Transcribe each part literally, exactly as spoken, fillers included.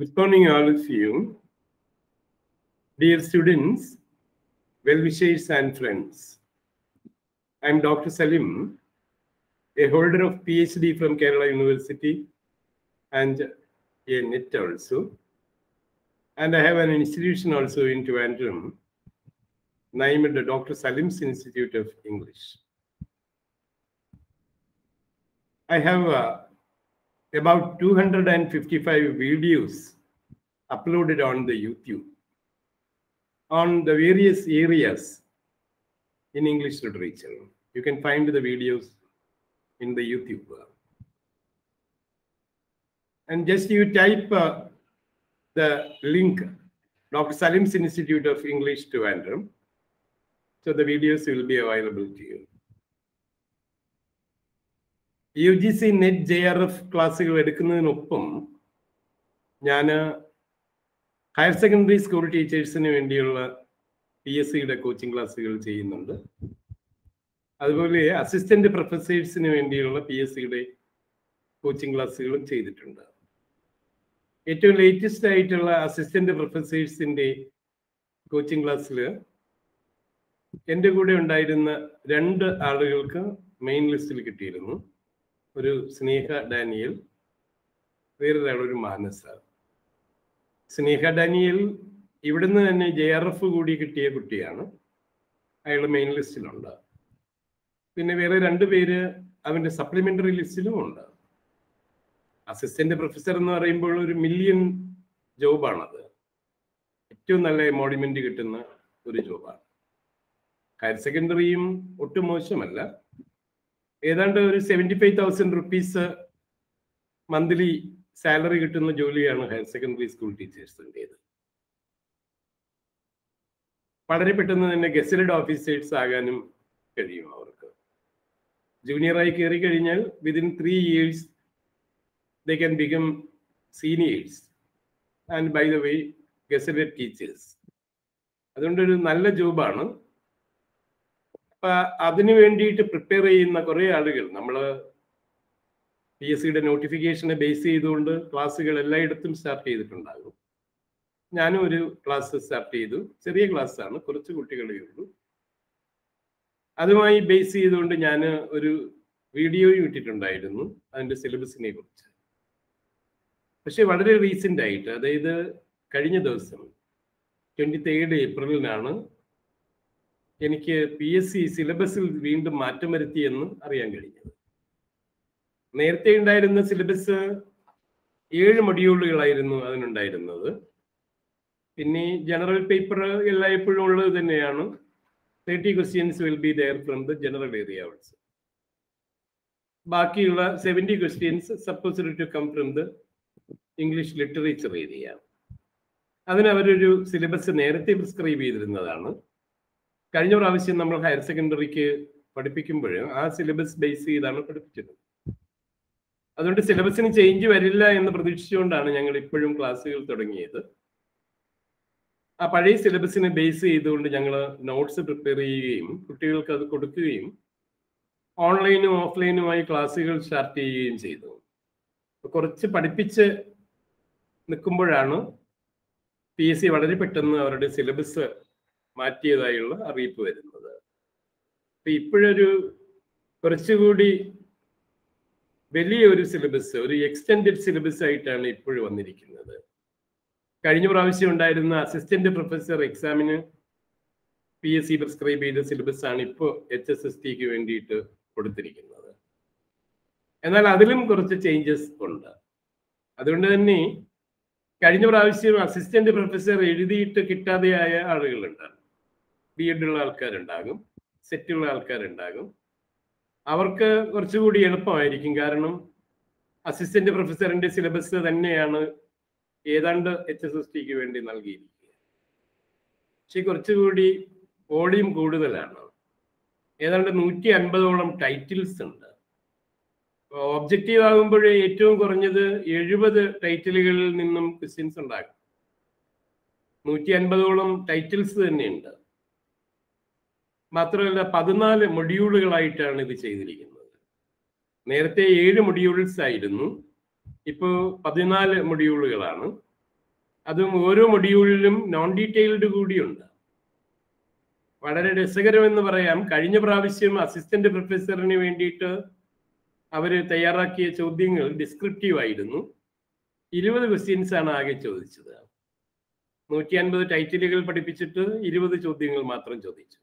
Good morning, all of you, dear students, well-wishers, and friends. I'm Doctor Salim, a holder of PhD from Kerala University and a N I T also. And I have an institution also in Trivandrum named the Doctor Salim's Institute of English. I have uh, about two hundred fifty-five videos uploaded on the YouTube on the various areas in English literature. You can find the videos in the YouTube. And just you type uh, the link, Doctor Salim's Institute of English Trivandrum. So the videos will be available to you. U G C NET J R F classes I higher secondary school teachers in India P S C coaching classes. Assistant professors in India P S C coaching classes. The latest assistant professors in the coaching classes. In the good and died in the Rand Argilka main list. Sneha Daniel, where are Manasa? Sneha Daniel, even the J R F Goody Kutiana, I'll main list in Onda. Then a very underwear, I mean a supplementary list in Onda. Assistant professor in the rainbow million job another. Tunale Modimenticatana, Urijoba. Higher secondary, Utumoshamella. Either seventy-five thousand rupees monthly salary to the Jolie and higher secondary school teachers. Padre Petan and a gazetted officer Saganum Junior I Kerry within three years they can become seniors. And by the way, gazetted teachers. I don't do Nala Jobana. Adinu to prepare in the Korea article. Namala P S C notification a base under classical allied them start the Kundago. Nanu classes start edu, Seria class on Kurchukutical. Adamai base under Yana or video utit and the syllabus in a book. She what a recent data, they the Kadina Dosam twenty third April Nana. P S C syllabus will be in the Matamaritian or younger. Nertain died in the syllabus, air module died and died another. In a general paper, a liable older than Ayano, thirty questions will be there from the general area also. Baki seventy questions supposed to come from the English literature area. Other than syllabus and narrative scribe either another. Karino Ravish number of higher secondary particular, our syllabus base is another particular. Other to syllabus in change, Varilla in the production done a young liquidum class will turn either. A party syllabus in a base is the younger notes preparing, critical Kazakuim, online or offline my classical sharty in Jedo. The Korche Padipitch the Kumbarano P S C Vadari pattern or a syllabus. Material or repair another. People do Korchugudi Belly syllabus, or extended syllabus item, it put one the other. Karino Ravishan died in the assistant professor examiner P S C prescribed the syllabus and it put H S S T Q and it put the other. And then Adilim Korcha changes under Adunani Karino Ravishan assistant professor Edith Kita the Ayah. Beadal Alcar and Dagum, Setil Alcar and Dagum. Our Kurchudi Elpa, Eric Garanum, assistant professor and syllabus, and Neana, Edanda H S S T Q and in Algiri. She Kurchudi, Odium go to the Lano. Edanda Nuti and Badolum titles center. Objective Ambure, Etum Goranja, Yeduba the title Ninum Christians and Dag. Nuti and Badolum titles the name. Matrala Padana module item in the Chasing. Nerte eight module side, Ipo Padana module, അതും ഓരോ മൊഡ്യൂളിലും non detailed കൂടിയുണ്ട്. വളരെ രസകരമെന്ന് പറയാം, കഴിഞ്ഞ പ്രാവശ്യം assistant പ്രൊഫസറിന് വേണ്ടിയിട്ട് അവർ തയ്യാറാക്കിയ ചോദ്യങ്ങൾ ഡിസ്ക്രിപ്റ്റീവ് ആയിരുന്നു. ഇരുപത് ക്വസ്റ്റ്യൻസ് ആണ് ആകെ ചോദിച്ചത്. നൂറ്റി അൻപത് ടൈറ്റിലുകൾ പഠിപ്പിച്ചിട്ട് ഇരുപത് ചോദ്യങ്ങൾ മാത്രം ചോദിച്ചു.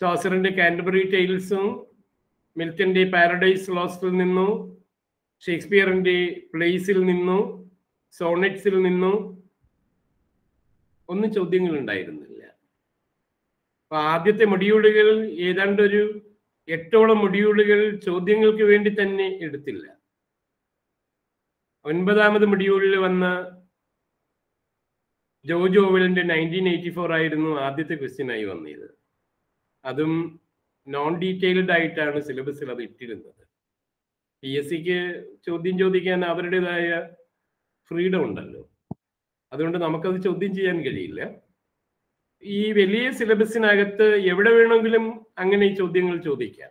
ചൗസറിന്റെ കാൻറ്റർബറി ടെയിൽസും മിൽട്ടന്റെ പാരഡൈസ് ലോസ്റ്റിൽ നിന്നു, ഷേക്സ്പിയറിന്റെ പ്ലേസിൽ നിന്നു, സോണറ്റ്സിൽ നിന്നു ഒന്നും ചോദ്യങ്ങൾ ഉണ്ടായിരുന്നില്ല. അപ്പൊ ആദ്യത്തെ മൊഡ്യൂളുകൾ ഏതാണ്ടൊരു എട്ടോളം മൊഡ്യൂളുകൾ ചോദ്യങ്ങൾക്ക് വേണ്ടി തന്നെ എടുത്തില്ല. ഒൻപതാമത് മൊഡ്യൂളിൽ വന്ന ജോർജ് ഓവലിന്റെ നയൻറ്റീൻ എയ്റ്റി ഫോർ ആയിരുന്നു ആദ്യത്തെ ക്വസ്റ്റ്യനായി വന്നത്. അതും നോൺ ഡീറ്റെയിൽഡ് ആയിട്ടാണ് സിലബസിൽ അത് ഇട്ടിരുന്നത്. പി എസ് സിക്ക് ചോദ്യം ചോദിക്കാൻ അവരുടേതായ ഫ്രീഡം ഉണ്ടല്ലോ, അതുകൊണ്ട് നമുക്കത് ചോദ്യം ചെയ്യാൻ കഴിയില്ല. ഈ വലിയ സിലബസിനകത്ത് എവിടെ വേണമെങ്കിലും അങ്ങനെ ഈ ചോദ്യങ്ങൾ ചോദിക്കാം.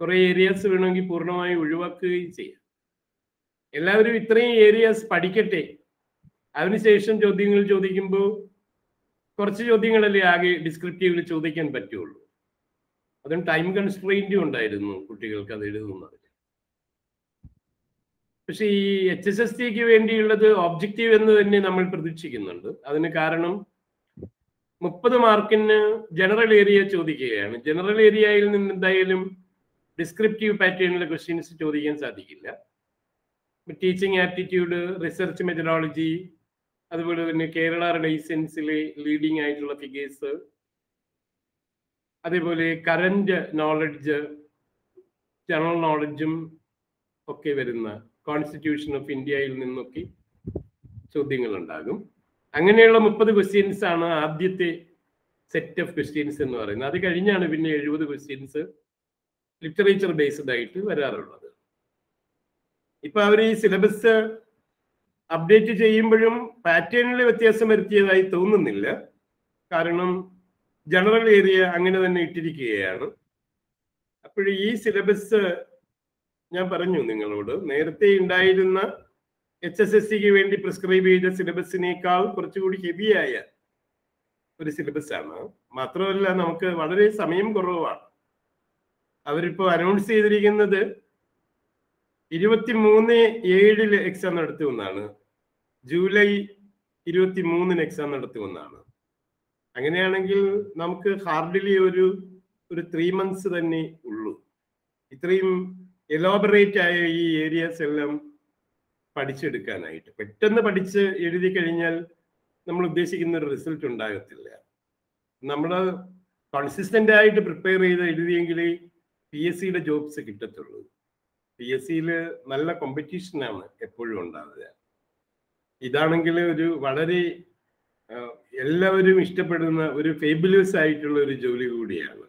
കുറേ ഏരിയാസ് വേണമെങ്കിൽ പൂർണ്ണമായി ഒഴിവാക്കുകയും ചെയ്യാം. എല്ലാവരും ഇത്രയും ഏരിയാസ് പഠിക്കട്ടെ, അതിനുശേഷം ചോദ്യങ്ങൾ ചോദിക്കുമ്പോൾ കുറച്ച് ചോദ്യങ്ങളല്ലേ ആകെ ഡിസ്ക്രിപ്റ്റീവിൽ ചോദിക്കാൻ പറ്റുള്ളൂ. അതും ടൈം കൺസ്ട്രെയിൻറ്റും ഉണ്ടായിരുന്നു കുട്ടികൾക്ക് അത് എഴുതുന്നതിൽ. പക്ഷേ ഈ എച്ച് എസ് എസ് ടിക്ക് വേണ്ടിയുള്ളത് ഒബ്ജക്റ്റീവ് എന്ന് തന്നെ നമ്മൾ പ്രതീക്ഷിക്കുന്നുണ്ട്. അതിന് കാരണം മുപ്പത് മാർക്കിന് ജനറൽ ഏരിയ ചോദിക്കുകയാണ്. ജനറൽ ഏരിയയിൽ നിന്ന് എന്തായാലും ഡിസ്ക്രിപ്റ്റീവ് പാറ്റേണിലെ ക്വസ്റ്റ്യൻസ് ചോദിക്കാൻ സാധിക്കില്ല. ടീച്ചിങ് ആപ്റ്റിറ്റ്യൂഡ്, റിസർച്ച് മെത്തഡോളജി, അതുപോലെ തന്നെ കേരള റിലൈസൻസിലെ ലീഡിങ് ആയിട്ടുള്ള ഫിഗേഴ്സ്, അതേപോലെ കറന്റ് നോളജ്, ജനറൽ നോളജും ഒക്കെ വരുന്ന കോൺസ്റ്റിറ്റ്യൂഷൻ ഓഫ് ഇന്ത്യയിൽ നിന്നൊക്കെ ചോദ്യങ്ങൾ ഉണ്ടാകും. അങ്ങനെയുള്ള മുപ്പത് ക്വസ്റ്റ്യൻസ് ആണ് ആദ്യത്തെ സെറ്റ് ഓഫ് ക്വസ്റ്റ്യൻസ് എന്ന് പറയുന്നത്. അത് കഴിഞ്ഞാണ് പിന്നെ എഴുപത് ക്വസ്റ്റ്യൻസ് ലിറ്ററേച്ചർ ബേസ്ഡ് ആയിട്ട് വരാറുള്ളത്. ഇപ്പൊ അവർ ഈ സിലബസ് അപ്ഡേറ്റ് ചെയ്യുമ്പോഴും പാറ്റേണിൽ വ്യത്യാസം വരുത്തിയതായി തോന്നുന്നില്ല. കാരണം ജനറൽ ഏരിയ അങ്ങനെ തന്നെ ഇട്ടിരിക്കുകയാണ്. അപ്പോഴും ഈ സിലബസ് ഞാൻ പറഞ്ഞു നിങ്ങളോട്, നേരത്തെ ഉണ്ടായിരുന്ന എച്ച് എസ് എസ് സിക്ക് വേണ്ടി പ്രിസ്ക്രൈബ് ചെയ്ത സിലബസിനേക്കാൾ കുറച്ചുകൂടി ഹെവിയായ ഒരു സിലബസാണ്. മാത്രമല്ല നമുക്ക് വളരെ സമയം കുറവാണ്. അവരിപ്പോൾ അനൗൺസ് ചെയ്തിരിക്കുന്നത് ഇരുപത്തി മൂന്ന് ഏഴില് എക്സാം നടത്തുമെന്നാണ്, ജൂലൈ ഇരുപത്തി മൂന്നിന് എക്സാം നടത്തുമെന്നാണ്. അങ്ങനെയാണെങ്കിൽ നമുക്ക് ഹാർഡ്ലി ഒരു ഒരു ത്രീ മന്ത്സ് തന്നെ ഉള്ളൂ ഇത്രയും എലോബറേറ്റ് ആയ ഈ ഏരിയാസ് എല്ലാം പഠിച്ചെടുക്കാനായിട്ട്. പെട്ടെന്ന് പഠിച്ച് എഴുതി കഴിഞ്ഞാൽ നമ്മൾ ഉദ്ദേശിക്കുന്ന ഒരു റിസൾട്ട് ഉണ്ടാകത്തില്ല. നമ്മൾ കൺസിസ്റ്റന്റ് ആയിട്ട് പ്രിപ്പയർ ചെയ്ത് എഴുതിയെങ്കിൽ പി എസ് സിയുടെ ജോബ്സ് കിട്ടത്തുള്ളൂ. പി എസ് സിയിൽ നല്ല കോമ്പറ്റീഷനാണ് എപ്പോഴും ഉണ്ടാവുക. ഇതാണെങ്കിൽ ഒരു വളരെ എല്ലാവരും ഇഷ്ടപ്പെടുന്ന ഒരു ഫേബിലസ് ആയിട്ടുള്ള ഒരു ജോലി കൂടിയാണ്.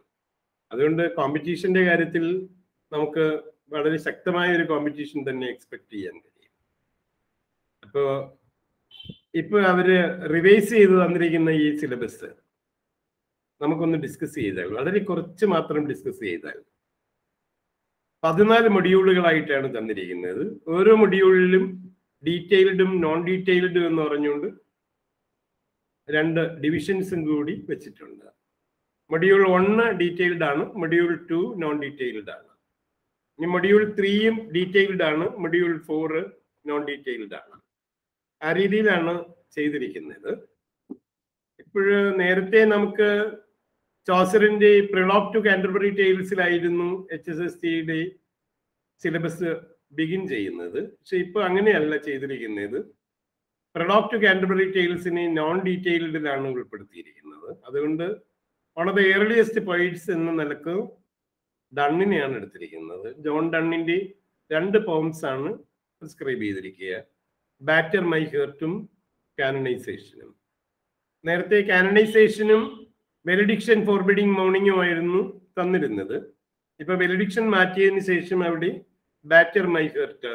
അതുകൊണ്ട് കോമ്പറ്റീഷൻ്റെ കാര്യത്തിൽ നമുക്ക് വളരെ ശക്തമായ ഒരു കോമ്പറ്റീഷൻ തന്നെ എക്സ്പെക്ട് ചെയ്യാൻ കഴിയും. അപ്പോൾ ഇപ്പോൾ അവർ റിവൈസ് ചെയ്ത് തന്നിരിക്കുന്ന ഈ സിലബസ് നമുക്കൊന്ന് ഡിസ്കസ് ചെയ്താൽ, വളരെ കുറച്ച് മാത്രം ഡിസ്കസ് ചെയ്താൽ, പതിനാല് മൊഡ്യൂളുകളായിട്ടാണ് തന്നിരിക്കുന്നത്. ഓരോ മൊഡ്യൂളിലും ഡീറ്റെയിൽഡും നോൺ ഡീറ്റെയിൽഡും എന്ന് പറഞ്ഞുകൊണ്ട് രണ്ട് ഡിവിഷൻസും കൂടി വെച്ചിട്ടുണ്ട്. മൊഡ്യൂൾ ഒന്ന് ഡീറ്റെയിൽഡ് ആണ്, മൊഡ്യൂൾ ടു നോൺ ഡീറ്റെയിൽഡ് ആണ്. ഇനി മൊഡ്യൂൾ ത്രീയും ഡീറ്റെയിൽഡ് ആണ്, മൊഡ്യൂൾ ഫോറ് നോൺ ഡീറ്റെയിൽഡ് ആണ്. ആ രീതിയിലാണ് ചെയ്തിരിക്കുന്നത്. ഇപ്പോഴ് നേരത്തെ നമുക്ക് ചൗസറിന്റെ പ്രിലോഗ് ടു കാൻറ്റർബറി ടെയിൽസിലായിരുന്നു എച്ച് എസ് എസ് ടിയുടെ സിലബസ് ബിഗിൻ ചെയ്യുന്നത്. പക്ഷെ ഇപ്പൊ അങ്ങനെയല്ല ചെയ്തിരിക്കുന്നത്. പ്രിലോഗ് ടു കാൻറ്റർബറി ടെയിൽസിനെ നോൺ ഡീറ്റെയിൽഡിലാണ് ഉൾപ്പെടുത്തിയിരിക്കുന്നത്. അതുകൊണ്ട് one of the earliest poets എന്ന നിലക്ക് ഡണ്ണിനെയാണ് എടുത്തിരിക്കുന്നത്. ജോൺ ഡണ്ണിന്റെ രണ്ട് പോംസ് ആണ് പ്രിസ്ക്രൈബ് ചെയ്തിരിക്കുക, ബാറ്റർ മൈ ഹേർട്ടും കാനണൈസേഷനും. നേരത്തെ കാനണൈസേഷനും വെലഡിക്ഷൻ ഫോർബിഡിങ് മോർണിംഗുമായിരുന്നു തന്നിരുന്നത്. ഇപ്പൊ വെലഡിക്ഷൻ മാറ്റിയതിന് ശേഷം അവിടെ ബാറ്റർ മൈ ഹേർട്ട്,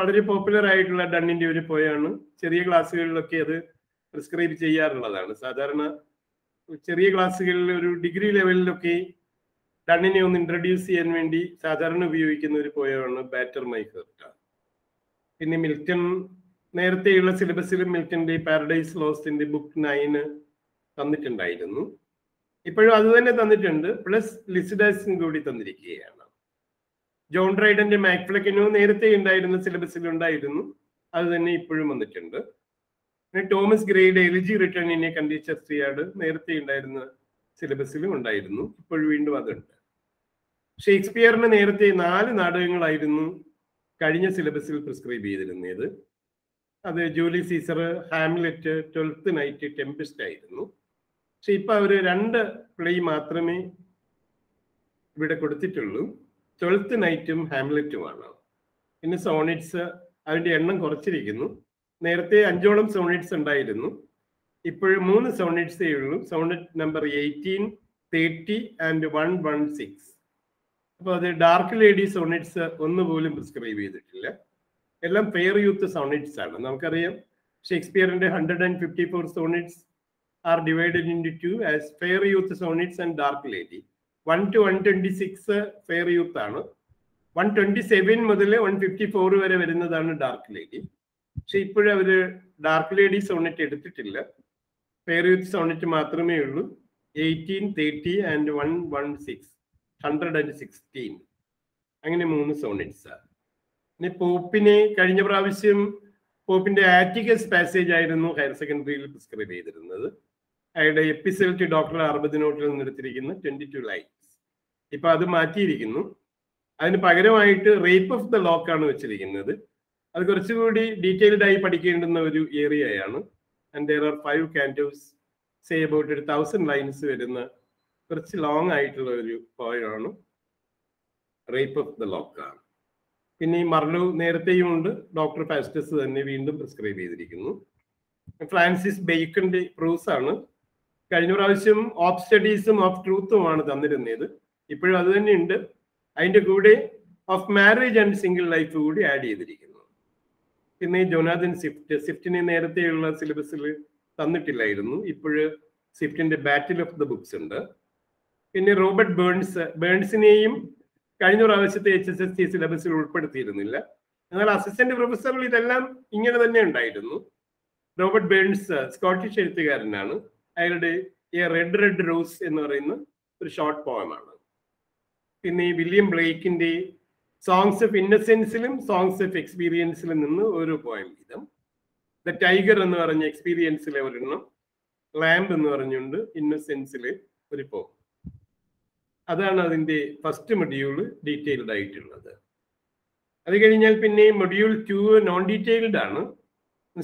വളരെ പോപ്പുലർ ആയിട്ടുള്ള ഡണ്ണിന്റെ ഒരു പോയാണ്. ചെറിയ ക്ലാസ്സുകളിലൊക്കെ അത് പ്രിസ്ക്രൈബ് ചെയ്യാറുള്ളതാണ്. സാധാരണ ചെറിയ ക്ലാസ്സുകളിൽ ഒരു ഡിഗ്രി ലെവലിലൊക്കെ ഡണ്ണിനെ ഒന്ന് ഇൻട്രൊഡ്യൂസ് ചെയ്യാൻ വേണ്ടി സാധാരണ ഉപയോഗിക്കുന്ന ഒരു പോയാണ് ബാറ്റർ മൈ ഹേർട്ട്. പിന്നെ മിൽട്ടൺ നേരത്തെയുള്ള സിലബസിൽ മിൽട്ടന്റെ പാരഡൈസ് ലോസ്റ്റിന്റെ ബുക്ക് നയന് തന്നിട്ടുണ്ടായിരുന്നു. ഇപ്പോഴും അത് തന്നെ തന്നിട്ടുണ്ട്, പ്ലസ് ലിസിഡസും കൂടി തന്നിരിക്കുകയാണ്. ജോൺ ഡ്രൈഡന്റെ മാക്ഫ്ലക്കിനോ നേരത്തെ ഉണ്ടായിരുന്ന സിലബസിൽ ഉണ്ടായിരുന്നു, അത് തന്നെ ഇപ്പോഴും വന്നിട്ടുണ്ട്. പിന്നെ തോമസ് ഗ്രേയുടെ എലിജി റിട്ടേണിനെ കണ്ടിച്ചസ്റ്റിയാട് നേരത്തെ ഉണ്ടായിരുന്ന സിലബസിലും ഉണ്ടായിരുന്നു, ഇപ്പോഴും വീണ്ടും അതുണ്ട്. ഷേക്സ്പിയറിന് നേരത്തെ നാല് നാടകങ്ങളായിരുന്നു കഴിഞ്ഞ സിലബസിൽ പ്രിസ്ക്രൈബ് ചെയ്തിരുന്നത്. അത് Julius Caesar, Hamlet, twelfth night, Tempest ആയിരുന്നു. പക്ഷെ ഇപ്പം അവർ രണ്ട് പ്ലേ മാത്രമേ ഇവിടെ കൊടുത്തിട്ടുള്ളൂ. ട്വൽത്ത് നൈറ്റും ഹാംലെറ്റുമാണ്. പിന്നെ സോണറ്റ്സ് അതിൻ്റെ എണ്ണം കുറച്ചിരിക്കുന്നു. നേരത്തെ അഞ്ചോളം സോണറ്റ്സ് ഉണ്ടായിരുന്നു, ഇപ്പോഴും മൂന്ന് സോണറ്റ്സേ ഉള്ളൂ. Sonnet number eighteen, thirty and one one six. അപ്പോൾ അത് ഡാർക്ക് ലേഡി സോണറ്റ്സ് ഒന്നുപോലും പ്രിസ്ക്രൈബ് ചെയ്തിട്ടില്ല, എല്ലാം ഫെയർ യൂത്ത് സോണറ്റ്സ് ആണ്. നമുക്കറിയാം ഷേക്സ്പിയറിന്റെ hundred and fifty four sonnets are divided in to two as fair youth sonnets and dark lady. One to one twenty six fair youth ആണ്, one twenty seven മുതൽ one fifty four വരെ വരുന്നതാണ് dark lady. പക്ഷെ ഇപ്പോഴും അവർ dark lady sonnet എടുത്തിട്ടില്ല, fair youth sonnet മാത്രമേ ഉള്ളൂ. Eighteen, thirty and one one six, hundred and sixteen, അങ്ങനെ മൂന്ന് സോണറ്റ്സാണ്. പിന്നെ പോപ്പിനെ കഴിഞ്ഞ പ്രാവശ്യം പോപ്പിന്റെ ആറ്റിക്കസ് പാസേജ് ആയിരുന്നു ഹയർ സെക്കൻഡറിയിൽ പ്രിസ്ക്രൈബ് ചെയ്തിരുന്നത്. അയാളുടെ എപ്പിസൽ ടു ഡോക്ടർ അർബദിനോട്ടിൽ നിന്നെടുത്തിരിക്കുന്ന ട്വന്റി ടു ലൈൻസ് ഇപ്പൊ അത് മാറ്റിയിരിക്കുന്നു. അതിന് പകരമായിട്ട് റേപ്പ് ഓഫ് ദ ലോക്ക് ആണ് വെച്ചിരിക്കുന്നത്. അത് കുറച്ചുകൂടി ഡീറ്റെയിൽഡ് ആയി പഠിക്കേണ്ടുന്ന ഒരു ഏരിയയാണ്. And there are five cantos, say about ഒരു തൗസൻഡ് ലൈൻസ് വരുന്ന കുറച്ച് ലോങ് ആയിട്ടുള്ള ഒരു പോയമാണ് റേപ്പ് ഓഫ് ദ ലോക്ക്. പിന്നെ ഈ മർലോ നേരത്തെയും ഉണ്ട്, ഡോക്ടർ ഫാസ്റ്റസ് തന്നെ വീണ്ടും പ്രിസ്ക്രൈബ് ചെയ്തിരിക്കുന്നു. ഫ്രാൻസിസ് ബേക്കന്റെ പ്രൂസ് ആണ്. കഴിഞ്ഞ പ്രാവശ്യം ഓഫ് സ്റ്റഡീസും ഓഫ് ട്രൂത്തുമാണ് തന്നിരുന്നത്, ഇപ്പോഴും അത് തന്നെ ഉണ്ട്. അതിൻ്റെ കൂടെ of marriage and single life കൂടി ആഡ് ചെയ്തിരിക്കുന്നു. പിന്നെ ജോനാഥൻ സ്വിഫ്റ്റ്, സ്വിഫ്റ്റിനെ നേരത്തെയുള്ള സിലബസിൽ തന്നിട്ടില്ലായിരുന്നു, ഇപ്പോഴും സ്വിഫ്റ്റിന്റെ ബാറ്റിൽ ഓഫ് ദ ബുക്സ് ഉണ്ട്. പിന്നെ റോബർട്ട് ബേൺസ്, ബേൺസിനെയും കഴിഞ്ഞ പ്രാവശ്യത്തെ എച്ച് എസ് എസ് സി സിലബസിൽ ഉൾപ്പെടുത്തിയിരുന്നില്ല, എന്നാൽ അസിസ്റ്റന്റ് പ്രൊഫസറിൽ ഇതെല്ലാം ഇങ്ങനെ തന്നെ ഉണ്ടായിരുന്നു. റോബർട്ട് ബേൺസ് സ്കോട്ടിഷ് എഴുത്തുകാരനാണ്. അയാളുടെ എ റെഡ് റെഡ് റോസ് എന്ന് പറയുന്ന ഒരു ഷോർട്ട് പോയമാണ്. പിന്നെ വില്യം ബ്ലേക്കിന്റെ സോങ്സ് ഓഫ് ഇന്നസെൻസിലും സോങ്സ് ഓഫ് എക്സ്പീരിയൻസിലും നിന്ന് ഓരോ പോയം വീതം. ദ ടൈഗർ എന്ന് പറഞ്ഞ എക്സ്പീരിയൻസിലെ ഒരെണ്ണം, ലാംബ് എന്ന് പറഞ്ഞുകൊണ്ട് ഇന്നസെൻസിലെ ഒരു പോയം. അതാണ് അതിൻ്റെ ഫസ്റ്റ് മൊഡ്യൂള് ഡീറ്റെയിൽഡ് ആയിട്ടുള്ളത്. അത് കഴിഞ്ഞാൽ പിന്നെ മൊഡ്യൂൾ ടു നോൺ ഡീറ്റെയിൽഡ് ആണ്.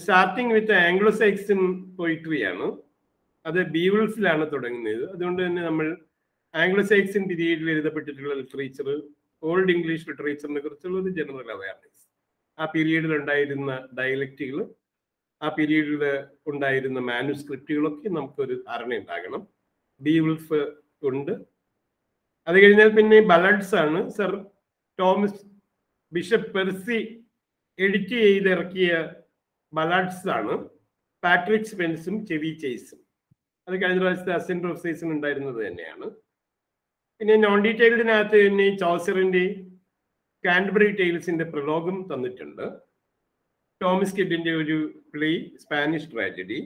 Starting with Anglo Saxon poetry ആണ്. അത് ബീവുൾഫിലാണ് തുടങ്ങുന്നത്. അതുകൊണ്ട് തന്നെ നമ്മൾ ആംഗ്ലോ സാക്സൺ പീരീഡിൽ എഴുതപ്പെട്ടിട്ടുള്ള ലിറ്ററേച്ചർ, ഓൾഡ് ഇംഗ്ലീഷ് ലിറ്ററേച്ചറിനെ കുറിച്ചുള്ള ഒരു ജനറൽ അവയർനെസ്, ആ പീരീഡിൽ ഉണ്ടായിരുന്ന ഡയലക്റ്റുകൾ, ആ പീരീഡിൽ ഉണ്ടായിരുന്ന മാനുസ്ക്രിപ്റ്റുകളൊക്കെ നമുക്കൊരു ധാരണ ഉണ്ടാകണം. ബീവുൾഫ് ഉണ്ട്. അത് കഴിഞ്ഞാൽ പിന്നെ ബലഡ്സ് ആണ്. Sir Thomas Bishop Percy edit ചെയ്തിറക്കിയ ബലാഡ്സ് ആണ്. പാട്രിക് സ്പെൻസും ചെവി ചേസും അത് കഴിഞ്ഞ പ്രാവശ്യത്തെ അസെന്റ് ഓഫ് സീസൺ ഉണ്ടായിരുന്നത് തന്നെയാണ്. പിന്നെ നോൺ ഡീറ്റെയിൽഡിനകത്ത് തന്നെ ചോസറിന്റെ കാൻഡബറി ടെയിൽസിന്റെ പ്രലോകം തന്നിട്ടുണ്ട്. തോമസ് കിഡിന്റെ ഒരു പ്ലേ സ്പാനിഷ് ട്രാജഡി.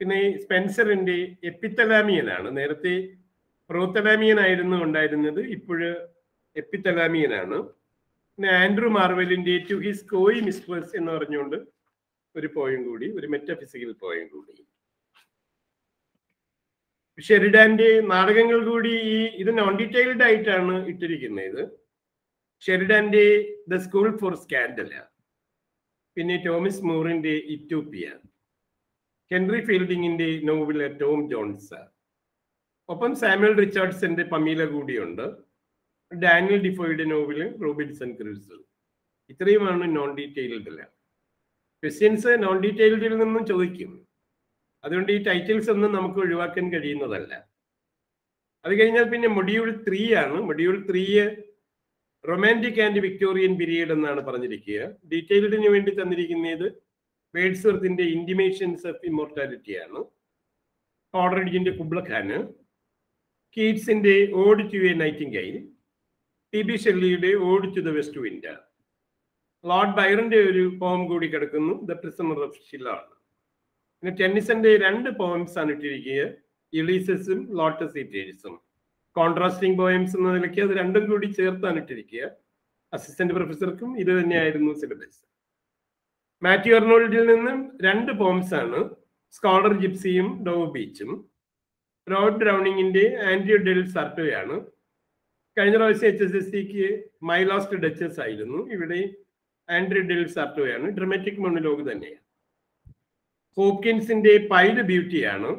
പിന്നെ സ്പെൻസറിന്റെ എപ്പിത്തലാമിയൻ ആണ്. നേരത്തെ പ്രോത്തലാമിയൻ ആയിരുന്നു ഉണ്ടായിരുന്നത്, ഇപ്പോഴ് എപ്പിത്തലാമിയൻ ആണ്. പിന്നെ ആൻഡ്രൂ മാർവലിന്റെ ടു ഹിസ് കോയി മിസ്ട്രസ് എന്ന് പറഞ്ഞുകൊണ്ട് ഒരു പോയം കൂടി, ഒരു മെറ്റഫിസിക്കൽ പോയം കൂടി. ഷെറിഡാന്റെ നാടകങ്ങൾ കൂടി ഈ ഇത് നോൺ ഡീറ്റെയിൽഡ് ആയിട്ടാണ് ഇട്ടിരിക്കുന്നത്. ഷെറിഡാന്റെ ദ സ്കൂൾ ഫോർ സ്കാൻഡൽ, പിന്നെ തോമസ് മൂറിന്റെ ഇറ്റോപ്പിയ, ഹെൻറി ഫീൽഡിങ്ങിന്റെ നോവൽ ടോം ജോൺസ്, ഒപ്പം സാമുവൽ റിച്ചാർഡ്സന്റെ പമീല കൂടിയുണ്ട്, ഡാനിയൽ ഡിഫോയുടെ നോവല് റോബിൻസൺ ക്രൂസോ. ഇത്രയുമാണ് നോൺ ഡീറ്റെയിൽഡിൽ. ക്വസ്റ്റ്യൻസ് നോൺ ഡീറ്റെയിൽഡിൽ നിന്നും ചോദിക്കും, അതുകൊണ്ട് ഈ ടൈറ്റിൽസ് ഒന്നും നമുക്ക് ഒഴിവാക്കാൻ കഴിയുന്നതല്ല. അത് കഴിഞ്ഞാൽ പിന്നെ മൊഡ്യൂൾ ത്രീ ആണ്. Module three romantic and Victorian period എന്നാണ് പറഞ്ഞിരിക്കുക. ഡീറ്റെയിൽഡിന് വേണ്ടി തന്നിരിക്കുന്നത് വേഡ്സ്വർത്തിന്റെ ഇൻറ്റിമേഷൻസ് ഓഫ് ഇമോർട്ടാലിറ്റി ആണ്, കോളറിഡ്ജിന്റെ കുബ്ലഖാന്, കീറ്റ്സിന്റെ ode to a nightingale, T B ഷെല്ലിയുടെ ode to the west wind, lord ബൈറന്റെ ഒരു പോം കൂടി കിടക്കുന്നു, ദ പ്രിസണർ ഓഫ് ഷില്ലാണ്. പിന്നെ ടെന്നിസന്റെ രണ്ട് പോംസ് ആണ് ഇട്ടിരിക്കുക, യുളീസസും ലോട്ടസ് ഈറ്റേഴ്സും. കോൺട്രാസ്റ്റിംഗ് പോയംസ് എന്ന നിലയ്ക്ക് അത് രണ്ടും കൂടി ചേർത്താണ് ഇട്ടിരിക്കുക. അസിസ്റ്റന്റ് പ്രൊഫസർക്കും ഇത് തന്നെയായിരുന്നു സിലബസ്. മാത്യു അർണോൾഡിൽ നിന്നും രണ്ട് പോംസ് ആണ്, സ്കോളർ ജിപ്സിയും ഡോവ് ബീച്ചും. റോഡ് ബ്രൗണിങ്ങിന്റെ ആൻഡ്രിയോ ഡെൽ സർട്ടോയാണ്. കഴിഞ്ഞ പ്രാവശ്യം എച്ച് എസ് എസ് സിക്ക് മൈ ലാസ്റ്റ് ഡച്ചസ് ആയിരുന്നു, ഇവിടെ ആൻഡ്രിയോ ഡെൽ സർട്ടോയാണ്. ഡ്രമാറ്റിക് മോണോലോഗ് തന്നെയാണ്. ഹോപ്കിൻസിന്റെ പൈഡ് ബ്യൂട്ടിയാണ്.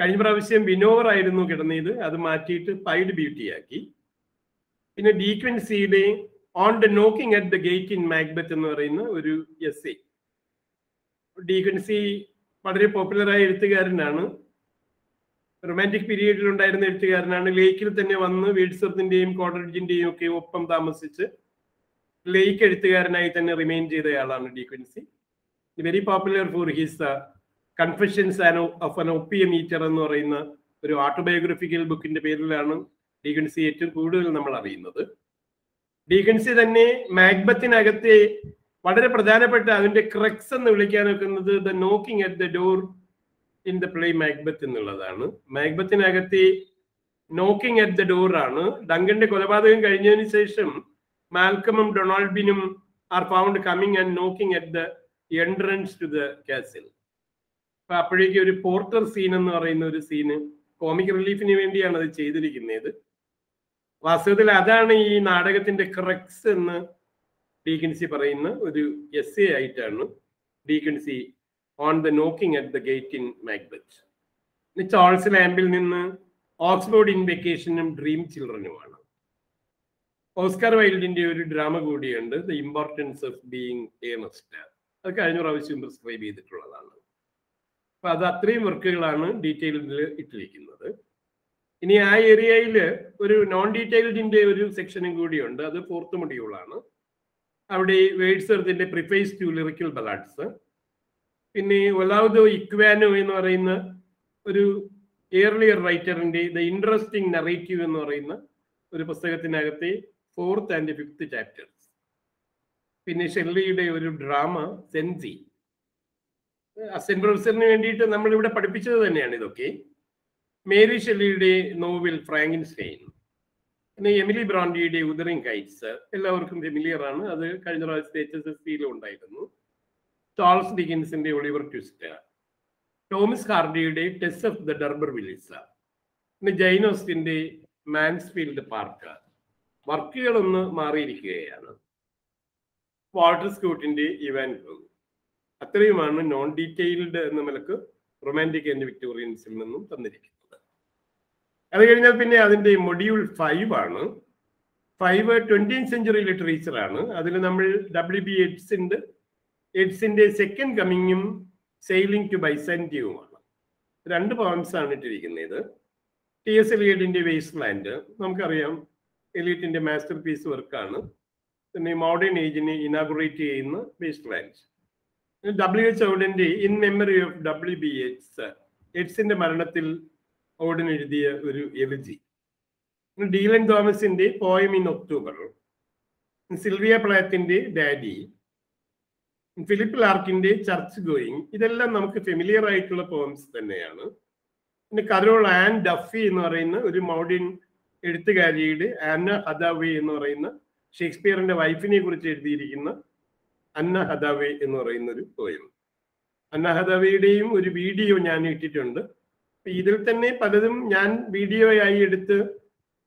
കഴിഞ്ഞ പ്രാവശ്യം വിനോവർ ആയിരുന്നു കിടന്നത്, അത് മാറ്റിയിട്ട് പൈഡ് ബ്യൂട്ടിയാക്കി. പിന്നെ ഡി ക്വിൻസിയുടെ on the knocking at the gate in Macbeth എന്ന് പറയുന്ന ഒരു എസ് എ. ഡി ക്വിൻസി വളരെ പോപ്പുലറായ എഴുത്തുകാരനാണ്, റൊമാൻറ്റിക് പീരീഡിലുണ്ടായിരുന്ന എഴുത്തുകാരനാണ്. ലേക്കിൽ തന്നെ വന്ന് വേഡ്സ്വർത്തിൻ്റെയും കോളറിജിൻ്റെയും ഒക്കെ ഒപ്പം താമസിച്ച് ലേക്ക് എഴുത്തുകാരനായി തന്നെ റിമെയിൻ ചെയ്തയാളാണ് De Quincey. Very popular for his confessions of an opium eater എന്ന് പറയുന്ന ഒരു ഓട്ടോബയോഗ്രഫിക്കൽ ബുക്കിന്റെ പേരിലാണ് ഡി ക്വിൻസി ഏറ്റവും കൂടുതൽ നമ്മൾ അറിയുന്നത്. ഡി ക്വിൻസി തന്നെ മാക്ബത്തിനകത്തെ വളരെ പ്രധാനപ്പെട്ട അതിന്റെ ക്രക്സ് എന്ന് വിളിക്കാൻ വെക്കുന്നത് the knocking at the door in the play Macbeth എന്നുള്ളതാണ്. മാക്ബത്തിനകത്തെ നോക്കിംഗ് അറ്റ് ദ ഡോർ ആണ്. ഡങ്കന്റെ കൊലപാതകം കഴിഞ്ഞതിന് ശേഷം മാൽക്കമും ഡൊണാൾഡിനും are found coming and knocking at the entrance to the castle. അപ്പം അപ്പോഴേക്കും ഒരു പോർട്ടർ സീൻ എന്ന് പറയുന്ന ഒരു സീന് കോമിക് റിലീഫിന് വേണ്ടിയാണ് അത് ചെയ്തിരിക്കുന്നത്. വാസ്തവത്തിൽ അതാണ് ഈ നാടകത്തിന്റെ ക്രക്സ് എന്ന് ഡി ക്വിൻസി പറയുന്ന ഒരു എസ് എ ആയിട്ടാണ് De Quincey on the knocking at the gate in Macbeth. Charles ലാമ്പിൽ നിന്ന് ഓക്സ്ഫോർഡ് ഇൻ വെക്കേഷനും ഡ്രീം ചിൽഡ്രനുമാണ്. ഓസ്കാർ വൈൽഡിന്റെ ഒരു ഡ്രാമ കൂടിയുണ്ട്, the importance of being Earnest star. അത് കഴിഞ്ഞ പ്രാവശ്യം പ്രിസ്ക്രൈബ് ചെയ്തിട്ടുള്ളതാണ്. അപ്പൊ അത് അത്രയും വർക്കുകളാണ് ഡീറ്റെയിൽഡിൽ ഇട്ടിരിക്കുന്നത്. ഇനി ആ ഏരിയയിൽ ഒരു നോൺ ഡീറ്റെയിൽഡിന്റെ ഒരു സെക്ഷനും കൂടിയുണ്ട്, അത് ഫോർത്ത് മൊഡ്യൂളാണ്. അവിടെ വേഡ്സ്വർത്തിന്റെ പ്രിഫേസ് ടു ലിറിക്കൽ ബലാഡ്സ്, പിന്നെ ഒലാവ്ദോ ഇക്വാനോ എന്ന് പറയുന്ന ഒരു ഏർലിയർ റൈറ്ററിന്റെ ദ ഇൻട്രസ്റ്റിംഗ് നറേറ്റീവ് എന്ന് പറയുന്ന ഒരു പുസ്തകത്തിനകത്തെ ഫോർത്ത് ആൻഡ് ഫിഫ്ത്ത് ചാപ്റ്റേഴ്സ്, പിന്നെ ഷെല്ലിയുടെ ഒരു ഡ്രാമ സെൻസി. അസിസ്റ്റന്റ് പ്രൊഫസറിന് വേണ്ടിയിട്ട് നമ്മൾ ഇവിടെ പഠിപ്പിച്ചത് തന്നെയാണ് ഇതൊക്കെ. മേരി ഷെല്ലിയുടെ നോവൽ ഫ്രാങ്കിൻസ്റ്റൈൻ, പിന്നെ എമിലി ബ്രാൻഡിയുടെ ഉദറിങ് കൈറ്റ്സ് എല്ലാവർക്കും ഫെമിലിയർ ആണ്, അത് കഴിഞ്ഞ പ്രാവശ്യത്തെ എച്ച് എസ് എസ് സിയിലും ഉണ്ടായിരുന്നു. ചാൾസ് ഡിക്കിൻസിന്റെ ഒളിവർ ട്വിസ്റ്റ്, ടോമസ് ഹാർഡിയുടെ ടെസ് ഓഫ് ദ ഡർബർ വില്ലിസ, പിന്നെ ജെയിൻ ഓസ്റ്റിന്റെ മാൻസ്ഫീൽഡ് പാർക്ക്. വർക്കുകളൊന്ന് മാറിയിരിക്കുകയാണ്. വാൾട്ടർ സ്കോട്ടിന്റെ ഇവാൻഗോ. അത്രയുമാണ് നോൺ ഡീറ്റെയിൽഡ് എന്ന നിലക്ക് റൊമാൻറ്റിക് ആൻഡ് വിക്ടോറിയൻസിൽ നിന്നും തന്നിരിക്കുന്നത്. അത് കഴിഞ്ഞാൽ പിന്നെ അതിൻ്റെ മൊഡ്യൂൾ ഫൈവ് ആണ്. ഫൈവ് ട്വൻറ്റീൻത് സെഞ്ച്വറി ലിറ്ററേച്ചറാണ്. അതിൽ നമ്മൾ ഡബ്ല്യു ബി എഡ്സിൻ്റെ എഡ്സിൻ്റെ സെക്കൻഡ് കമ്മിങ്ങും സെയിലിംഗ് ടു ബൈസാൻറ്റിയുമാണ്. രണ്ട് പോയിൻസാണ് ഇട്ടിരിക്കുന്നത്. ടി എസ് എലിയറ്റിൻ്റെ വേസ്റ്റ് ലാൻഡ് നമുക്കറിയാം, എലിയറ്റിൻ്റെ മാസ്റ്റർ പീസ് വർക്കാണ്. പിന്നെ മോഡേൺ ഏജിനെ ഇനാഗുറേറ്റ് ചെയ്യുന്ന വേസ്റ്റ് ലാൻഡ്. ഡബ്ല്യു എച്ച് ഓഡന്റെ in memory of W B H, എഡ്സിന്റെ മരണത്തിൽ ഓഡൻ എഴുതിയ ഒരു എലിജി. ഡീലൻ തോമസിന്റെ പോയം ഇൻ ഒക്ടോബർ, സിൽവിയ പ്ലാത്തിന്റെ ഡാഡി, ഫിലിപ്പ് ലാർക്കിന്റെ ചർച്ച് ഗോയിങ്, ഇതെല്ലാം നമുക്ക് ഫെമിലിയർ ആയിട്ടുള്ള പോംസ് തന്നെയാണ്. പിന്നെ കരോൾ ആൻ ഡഫി എന്ന് പറയുന്ന ഒരു മോഡേൺ എഴുത്തുകാരിയുടെ ആന്ന ഹദാവേ എന്ന് പറയുന്ന ഷേക്സ്പിയറിന്റെ വൈഫിനെ കുറിച്ച് എഴുതിയിരിക്കുന്ന അന്ന ഹദാവേ എന്ന് പറയുന്നൊരു പോയം. അന്ന ഹദാവേയുടെയും ഒരു വീഡിയോ ഞാൻ ഇട്ടിട്ടുണ്ട്. ഇതിൽ തന്നെ പലതും ഞാൻ വീഡിയോയായി എടുത്ത്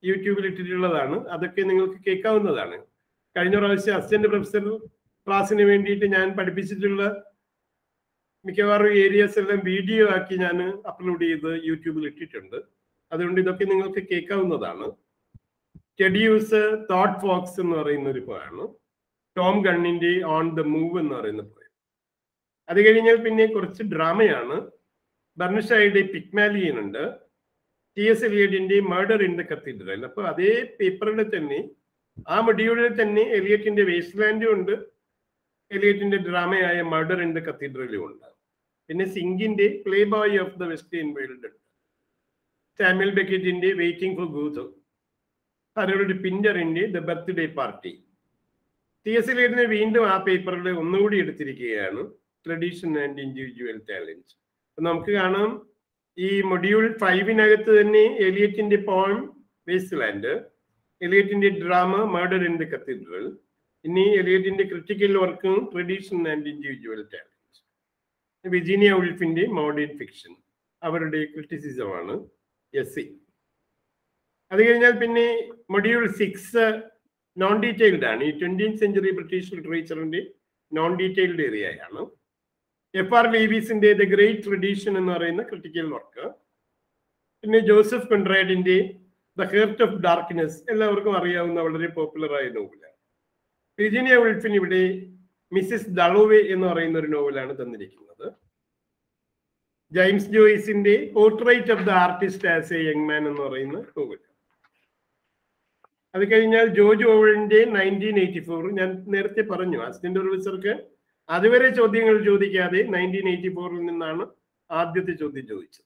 യൂട്യൂബിൽ ഇട്ടിട്ടുള്ളതാണ്, അതൊക്കെ നിങ്ങൾക്ക് കേൾക്കാവുന്നതാണ്. കഴിഞ്ഞ പ്രാവശ്യം അസിസ്റ്റന്റ് പ്രൊഫസർ ക്ലാസ്സിന് വേണ്ടിയിട്ട് ഞാൻ പഠിപ്പിച്ചിട്ടുള്ള മിക്കവാറും ഏരിയാസ് എല്ലാം വീഡിയോ ആക്കി ഞാൻ അപ്ലോഡ് ചെയ്ത് യൂട്യൂബിൽ ഇട്ടിട്ടുണ്ട്, അതുകൊണ്ട് ഇതൊക്കെ നിങ്ങൾക്ക് കേൾക്കാവുന്നതാണ്. ടെഡ്യൂസ് തോട്ട് ഫോക്സ് എന്ന് പറയുന്ന ഒരു പോയാണ്. ടോം ഗണ്ണിന്റെ ഓൺ ദ മൂവ് എന്ന് പറയുന്ന പോയം. അത് കഴിഞ്ഞാൽ പിന്നെ കുറച്ച് ഡ്രാമയാണ്. ബർണഷായുടെ പിക്മാലിയൻ ഉണ്ട്, ടി എസ് എലിയറ്റിന്റെ മർഡർ ഇൻ ദ കത്തീഡ്രൽ. അപ്പൊ അതേ പേപ്പറിൽ തന്നെ ആ മൊഡ്യൂളിൽ തന്നെ എലിയറ്റിന്റെ വേസ്റ്റ്ലാൻഡും ഉണ്ട്, എലിയറ്റിന്റെ ഡ്രാമയായ മർഡർ ഇൻ ദ കത്തീഡ്രലും ഉണ്ട്. പിന്നെ സിംഗിന്റെ play boy of the western world ഉണ്ട്, സാമ്യൽ ബെക്കറ്റിന്റെ വെയിറ്റിംഗ് ഫോർ ഗൂസോ, ഹരോൾഡ് പിൻഡറിന്റെ the birthday party, T S എലിയറ്റിനെ വീണ്ടും ആ പേപ്പറിൽ ഒന്നുകൂടി എടുത്തിരിക്കുകയാണ്, ട്രഡീഷൻ ആൻഡ് ഇൻഡിവിജ്വൽ ടാലൻറ്റ്. അപ്പം നമുക്ക് കാണാം ഈ മൊഡ്യൂൾ ഫൈവിനകത്ത് തന്നെ എലിയറ്റിൻ്റെ പോം വേസ്റ്റ് ലാൻഡ്, എലിയറ്റിൻ്റെ drama murder in the cathedral, ഇനി എലിയറ്റിൻ്റെ ക്രിട്ടിക്കൽ വർക്കും tradition and individual talent, Virginia ഉൾഫിൻ്റെ മോഡേൺ ഫിക്ഷൻ അവരുടെ ക്രിറ്റിസിസമാണ് എസ് സി. അത് കഴിഞ്ഞാൽ പിന്നെ മൊഡ്യൂൾ സിക്സ് നോൺ ഡീറ്റെയിൽഡ് ആണ്, ഈ ട്വൻറ്റീൻ സെഞ്ചുറി ബ്രിട്ടീഷ് ലിറ്ററേച്ചറിൻ്റെ നോൺ ഡീറ്റെയിൽഡ് ഏരിയയാണ്. എഫ് ആർ ലീവീസിൻ്റെ ദ ഗ്രേറ്റ് ട്രഡീഷൻ എന്ന് പറയുന്ന ക്രിട്ടിക്കൽ വർക്ക്, പിന്നെ ജോസഫ് കോൺറാഡിൻ്റെ ദ ഹേർട്ട് ഓഫ് ഡാർക്ക്നെസ് എല്ലാവർക്കും അറിയാവുന്ന വളരെ പോപ്പുലറായ നോവലാണ്. വിർജീനിയ ഉൾഫിൻ ഇവിടെ മിസിസ് ഡളോവേ എന്ന് പറയുന്ന ഒരു നോവലാണ് തന്നിരിക്കുന്നത്. ജെയിംസ് ജോയ്സിന്റെ portrait of the artist as a young man എന്ന് പറയുന്ന നോവൽ. അത് കഴിഞ്ഞാൽ ജോർജ് ഓവലിന്റെ നയൻറ്റീൻ എയ്റ്റി ഫോർ, ഞാൻ നേരത്തെ പറഞ്ഞു അസിസ്റ്റന്റ് പ്രൊഫസർക്ക് അതുവരെ ചോദ്യങ്ങൾ ചോദിക്കാതെ നയൻറ്റീൻ എയ്റ്റി ഫോറിൽ നിന്നാണ് ആദ്യത്തെ ചോദ്യം ചോദിച്ചത്.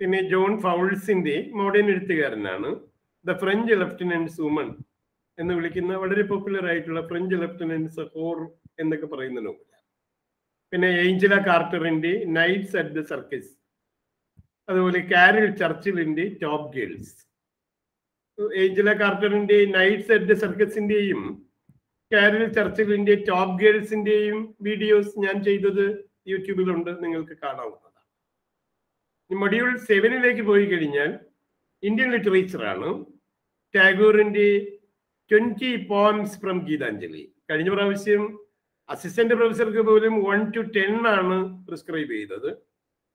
പിന്നെ ജോൺ ഫൗൾസിന്റെ മോഡേൺ എഴുത്തുകാരനാണ്, ദ ഫ്രഞ്ച് ലെഫ്റ്റനന്റ് സൂമൺ എന്ന് വിളിക്കുന്ന വളരെ പോപ്പുലർ ആയിട്ടുള്ള ഫ്രഞ്ച് ലെഫ്റ്റനന്റ് ഹോർ എന്നൊക്കെ പറയുന്ന നോവൽ. പിന്നെ ഏഞ്ചല കാർട്ടറിന്റെ നൈറ്റ്സ് അറ്റ് ദ സർക്കസ്, അതുപോലെ കാരൽ ചർച്ചിലിന്റെ ടോപ്പ് ഗേൾസ്. ഏഞ്ചല കാർട്ടറിന്റെ നൈറ്റ്സ് അറ്റ് ദ സർക്കസിന്റെയും കാരൽ ചർച്ചിലിന്റെ ടോപ്പ് ഗേൾസിന്റെയും വീഡിയോസ് ഞാൻ ചെയ്തത് യൂട്യൂബിലുണ്ട്, നിങ്ങൾക്ക് കാണാവുന്നതാണ്. മൊഡ്യൂൾ സെവനിലേക്ക് പോയി കഴിഞ്ഞാൽ ഇന്ത്യൻ ലിറ്ററേച്ചറാണ്, ടാഗോറിന്റെ ട്വന്റി പോംസ് ഫ്രം ഗീതാഞ്ജലി. കഴിഞ്ഞ പ്രാവശ്യം അസിസ്റ്റന്റ് പ്രൊഫസർക്ക് പോലും വൺ ടു ടെൻ ആണ് പ്രിസ്ക്രൈബ് ചെയ്തത്,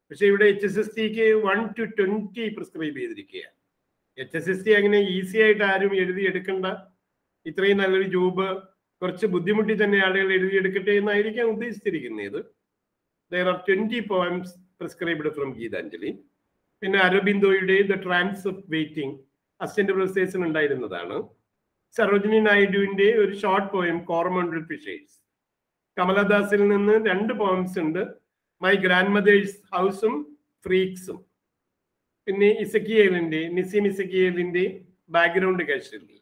പക്ഷെ ഇവിടെ എച്ച് എസ് എസ് ടിക്ക് വൺ ടു ട്വന്റി പ്രിസ്ക്രൈബ് ചെയ്തിരിക്കുകയാണ്. എച്ച് എസ് എസ് ടി അങ്ങനെ ഈസി ആയിട്ട് ആരും എഴുതിയെടുക്കേണ്ട, ഇത്രയും നല്ലൊരു ജോബ് കുറച്ച് ബുദ്ധിമുട്ടി തന്നെ ആളുകൾ എഴുതിയെടുക്കട്ടെ എന്നായിരിക്കാം ഉദ്ദേശിച്ചിരിക്കുന്നത്. There are twenty poems prescribed from Gitanjali. പിന്നെ അരബിന്ദോയുടെ the trance of waiting assistant പ്രൊഫസേഴ്സിന് ഉണ്ടായിരുന്നതാണ്. സരോജിനി നായിഡുവിന്റെ ഒരു ഷോർട്ട് പോയം കോർമോണ്ടൽ ഫിഷേഴ്സ്. കമലദാസിൽ നിന്ന് രണ്ട് പോംസ് ഉണ്ട്, മൈ ഗ്രാൻഡ് മദേഴ്സ് ഹൗസും ഫ്രീക്സും. പിന്നെ ഇസക്കിയേലിൻ്റെ നിസിം ഇസക്കിയേലിൻ്റെ ബാക്ക്ഗ്രൗണ്ട് കാശ്യലി.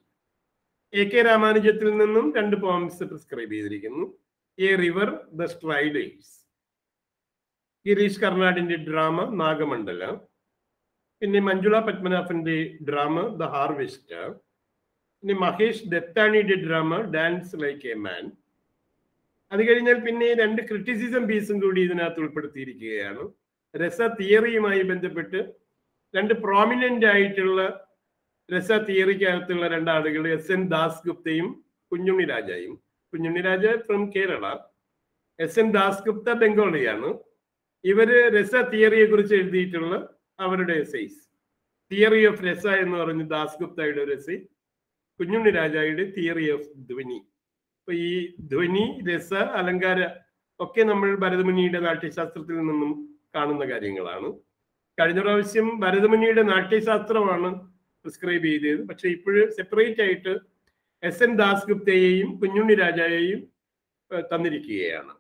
എ കെ രാമാനുജത്തിൽ നിന്നും രണ്ട് പോംസ് പ്രിസ്ക്രൈബ് ചെയ്തിരിക്കുന്നു, A river the striders. Girish കർണാടിൻ്റെ ഡ്രാമ നാഗമണ്ഡല, പിന്നെ മഞ്ജുള പത്മനാഭൻ്റെ ഡ്രാമ ദ ഹാർവെസ്റ്റർ, പിന്നെ മഹേഷ് ദത്താണിയുടെ drama dance like a man. അത് കഴിഞ്ഞാൽ പിന്നെ രണ്ട് ക്രിറ്റിസിസം പീസും കൂടി ഇതിനകത്ത് ഉൾപ്പെടുത്തിയിരിക്കുകയാണ്, രസ തിയറിയുമായി ബന്ധപ്പെട്ട്. രണ്ട് പ്രോമിനന്റ് ആയിട്ടുള്ള രസ തിയറിക്കകത്തുള്ള രണ്ടാളുകൾ എസ് എൻ ദാസ്ഗുപ്തയും കുഞ്ഞുണ്ണി രാജയും. Kunjunni Raja from Kerala, S N Dasgupta ബംഗാളിയാണ്. ഇവര് രസ തിയറിയെ കുറിച്ച് എഴുതിയിട്ടുള്ള അവരുടെ എസൈസ്, തിയറി ഓഫ് രസ എന്ന് പറഞ്ഞ് ദാസ്ഗുപ്തയുടെ ഒരു എസൈ, കുഞ്ഞുണ്ണി രാജയുടെ തിയറി ഓഫ് ധ്വനി. അപ്പൊ ഈ ധ്വനി, രസ, അലങ്കാര ഒക്കെ നമ്മൾ ഭരതമുനിയുടെ നാട്യശാസ്ത്രത്തിൽ നിന്നും കാണുന്ന കാര്യങ്ങളാണ്. കഴിഞ്ഞ പ്രാവശ്യം ഭരതമുനിയുടെ നാട്യശാസ്ത്രമാണ് പ്രിസ്ക്രൈബ് ചെയ്തത്, പക്ഷെ ഇപ്പോഴും സെപ്പറേറ്റ് ആയിട്ട് എസ് എൻ ദാസ്ഗുപ്തയെയും കുഞ്ഞുണ്ണി രാജയെയും തന്നിരിക്കുകയാണ്.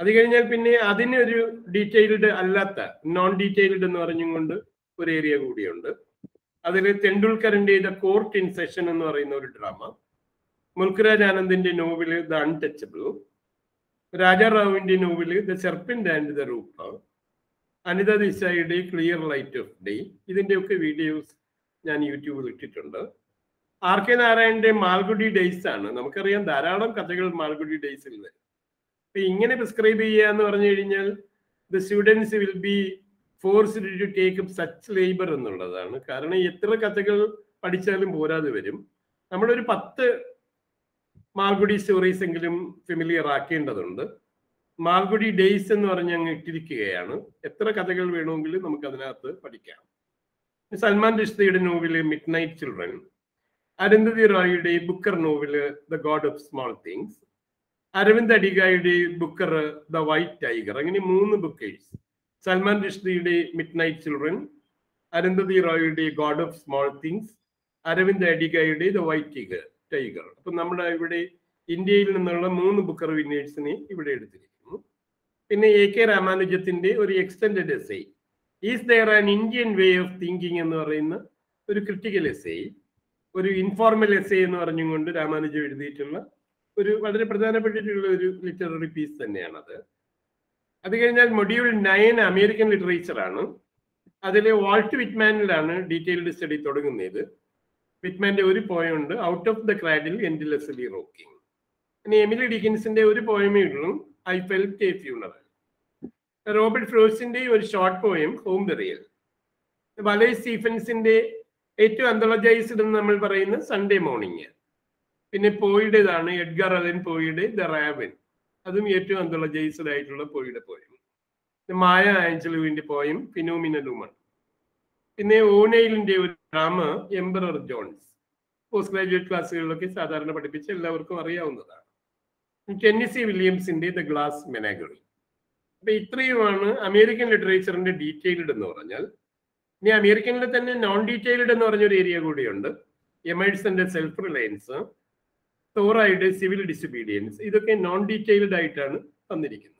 അത് കഴിഞ്ഞാൽ പിന്നെ അതിനൊരു ഡീറ്റെയിൽഡ് അല്ലാത്ത നോൺ ഡീറ്റെയിൽഡ് എന്ന് പറഞ്ഞുകൊണ്ട് ഒരു ഏരിയ കൂടിയുണ്ട്. അതിൽ തെണ്ടുൽക്കറിന്റെ ദ കോർട്ട് ഇൻ സെഷൻ എന്ന് പറയുന്ന ഒരു ഡ്രാമ, മുൽക്കരാജ് ആനന്ദിന്റെ നോവല് ദ അൺടച്ചബിൾ, രാജാറാവുവിന്റെ novel the serpent and the rope, Anita ദിശായിയുടെ ക്ലിയർ ലൈറ്റ് ഓഫ് ഡേ, ഇതിൻ്റെയൊക്കെ വീഡിയോസ് ഞാൻ യൂട്യൂബിൽ ഇട്ടിട്ടുണ്ട്. ആർ കെ നാരായണന്റെ മാൽഗുഡി ഡേയ്സ് ആണ്, നമുക്കറിയാം ധാരാളം കഥകൾ മാൽഗുഡി ഡേയ്സിൽ വരും. അപ്പൊ ഇങ്ങനെ പ്രിസ്ക്രൈബ് ചെയ്യുക എന്ന് പറഞ്ഞു കഴിഞ്ഞാൽ the students will be forced to take up such labour എന്നുള്ളതാണ്. കാരണം എത്ര കഥകൾ പഠിച്ചാലും പോരാതെ വരും, നമ്മളൊരു പത്ത് മാൽഗുഡി സ്റ്റോറീസ് എങ്കിലും ഫെമിലിയർ ആക്കേണ്ടതുണ്ട്. മാൽഗുഡി ഡേയ്സ് എന്ന് പറഞ്ഞ് അങ്ങ് ഇട്ടിരിക്കുകയാണ്, എത്ര കഥകൾ വേണമെങ്കിലും നമുക്ക് അതിനകത്ത് പഠിക്കാം. സൽമാൻ റിഷ്ദിയുടെ novel midnight children, Arundhati റോയിയുടെ Booker novel the god of small things, Aravind അഡിഗായുടെ ബുക്കർ ദ വൈറ്റ് ടൈഗർ, അങ്ങനെ മൂന്ന് ബുക്കേഴ്സ്. സൽമാൻ റിഷ്ദിയുടെ മിഡ് നൈറ്റ് ചിൽഡ്രൻ, അരുന്ധതി റോയിയുടെ god of small things, Aravind അഡിഗായുടെ ദ വൈറ്റ് ടൈഗർ ടൈഗർ അപ്പൊ നമ്മുടെ ഇവിടെ ഇന്ത്യയിൽ നിന്നുള്ള മൂന്ന് ബുക്കർ വിന്നേഴ്സിനെ ഇവിടെ എടുത്തിരിക്കുന്നു. പിന്നെ എ കെ രാമാനുജത്തിന്റെ ഒരു extended essay, is there an Indian way of thinking എന്ന് പറയുന്ന ഒരു ക്രിട്ടിക്കൽ എസ്സേ, ഒരു ഇൻഫോർമൽ എസ്സേ എന്ന് പറഞ്ഞുകൊണ്ട് രാമാനുജൻ എഴുതിയിട്ടുള്ള ഒരു വളരെ പ്രധാനപ്പെട്ടിട്ടുള്ള ഒരു ലിറ്റററി പീസ് തന്നെയാണത്. അത് കഴിഞ്ഞാൽ മൊഡ്യൂൾ നയൻ അമേരിക്കൻ ലിറ്ററേച്ചറാണ്. അതിലെ വാൾട്ട് വിറ്റ്മാനിലാണ് ഡീറ്റെയിൽഡ് സ്റ്റഡി തുടങ്ങുന്നത്. വിറ്റ്മാൻ്റെ ഒരു പോയമുണ്ട്, out of the cradle endlessly rocking. ഇനി എമിലി ഡിക്കിൻസിന്റെ ഒരു പോയമേ ഉള്ളൂ, I felt a funeral. Robert ഫ്രോസ്റ്റിന്റെ ഒരു short poem home burial. Wallace സ്റ്റീഫൻസിന്റെ ഏറ്റവും അന്തോളജൈസ്ഡ് എന്ന് നമ്മൾ പറയുന്ന സൺഡേ മോർണിംഗ്. പിന്നെ പോയിയുടേതാണ് എഡ്ഗർ അലൻ പോയിയുടെ ദ റാവൻ, അതും ഏറ്റവും അന്തോളജൈസ്ഡ് ആയിട്ടുള്ള പോയിയുടെ പോയം. മായ ആഞ്ചലുവിന്റെ പോയം ഫിനോമിനലുമാണ്. പിന്നെ ഓനെയിലിന്റെ ഒരു drama emperor Jones, post graduate ക്ലാസ്സുകളിലൊക്കെ സാധാരണ പഠിപ്പിച്ച് എല്ലാവർക്കും അറിയാവുന്നതാണ്. ടെന്നീസി വില്യംസിന്റെ ദ ഗ്ലാസ് മെനാഗറി. അപ്പൊ ഇത്രയുമാണ് അമേരിക്കൻ ലിറ്ററേച്ചറിന്റെ ഡീറ്റെയിൽഡ് എന്ന് പറഞ്ഞാൽ. ഇനി അമേരിക്കനിലെ തന്നെ നോൺ ഡീറ്റെയിൽഡ് എന്ന് പറഞ്ഞൊരു ഏരിയ കൂടിയുണ്ട്. എമേഴ്സന്റെ സെൽഫ് റിലയൻസ്, തോറയുടെ സിവിൽ ഡിസൊബീഡിയൻസ്, ഇതൊക്കെ നോൺ ഡീറ്റെയിൽഡ് ആയിട്ടാണ് തന്നിരിക്കുന്നത്.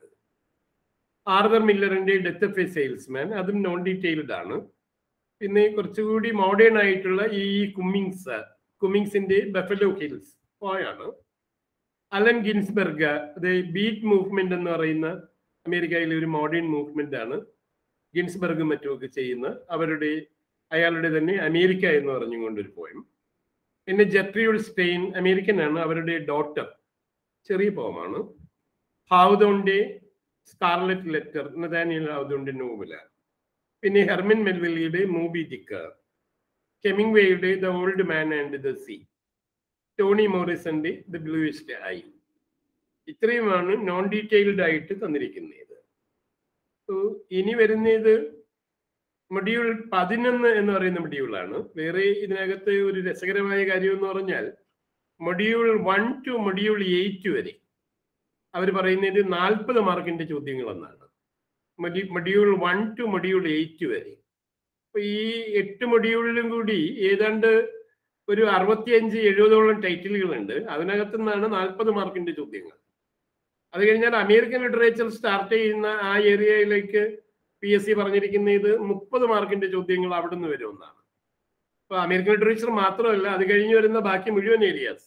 ആർതർ മില്ലറിന്റെ ഡെത്ത് ഓഫ് എ സെയിൽസ്മാൻ, അതും നോൺ ഡീറ്റെയിൽഡ് ആണ്. പിന്നെ കുറച്ചുകൂടി മോഡേൺ ആയിട്ടുള്ള ഈ കുമ്മിങ്സ് കുമ്മിങ്സിന്റെ ബഫലോ ഹിൽസ് പോയാണ്. അലൻ ഗിൻസ്ബർഗ്, അത് ബീറ്റ് മൂവ്മെന്റ് എന്ന് പറയുന്ന അമേരിക്കയിലെ ഒരു മോഡേൺ മൂവ്മെന്റ് ആണ്. ഗിൻസ്ബർഗും മറ്റുമൊക്കെ ചെയ്യുന്ന അവരുടെ അയാളുടെ തന്നെ അമേരിക്ക എന്ന് പറഞ്ഞുകൊണ്ടൊരു പോയം. പിന്നെ ജെഫ്രിയുൾ സ്റ്റെയിൻ, അമേരിക്കൻ ആണ്, അവരുടെ ഡോട്ടർ, ചെറിയ പോമാണ്. ഹൗദോന്റെ സ്കാർലറ്റ് ലെറ്റർ, നഥാനിയൽ ഹൗദോന്റെ നോവലാണ്. പിന്നെ ഹെർമിൻ മെൽവില്ലിയുടെ മൂബി ഡിക്ക്, ഹെമിംഗ്വേയുടെ the old man and the sea, Toni മോറിസന്റെ ദ ബ്ലൂയിസ്റ്റ് ഐ. ഇത്രയുമാണ് നോൺ ഡീറ്റെയിൽഡ് ആയിട്ട് തന്നിരിക്കുന്നത്. ഇനി വരുന്നത് മൊഡ്യൂൾ പതിനൊന്ന് എന്ന് പറയുന്ന മൊഡ്യൂളാണ്. വേറെ ഇതിനകത്ത് ഒരു രസകരമായ കാര്യം എന്ന് പറഞ്ഞാൽ module one two module eight വരെ അവർ പറയുന്നത് നാൽപ്പത് മാർക്കിന്റെ ചോദ്യങ്ങളെന്നാണ്. Module one two module eight വരെ. അപ്പൊ ഈ എട്ട് മൊഡ്യൂളിലും കൂടി ഏതാണ്ട് ഒരു അറുപത്തിയഞ്ച് എഴുപതോളം ടൈറ്റിലുകളുണ്ട്. അതിനകത്തു നിന്നാണ് നാൽപ്പത് മാർക്കിന്റെ ചോദ്യങ്ങൾ. അത് കഴിഞ്ഞാൽ അമേരിക്കൻ ലിറ്ററേച്ചർ സ്റ്റാർട്ട് ചെയ്യുന്ന ആ ഏരിയയിലേക്ക് പി എസ് സി പറഞ്ഞിരിക്കുന്ന ഇത് മുപ്പത് മാർക്കിന്റെ ചോദ്യങ്ങൾ അവിടെ നിന്ന് വരുമെന്നാണ്. അപ്പൊ അമേരിക്കൻ ലിറ്ററേച്ചർ മാത്രമല്ല, അത് കഴിഞ്ഞ് വരുന്ന ബാക്കി മുഴുവൻ ഏരിയാസ്.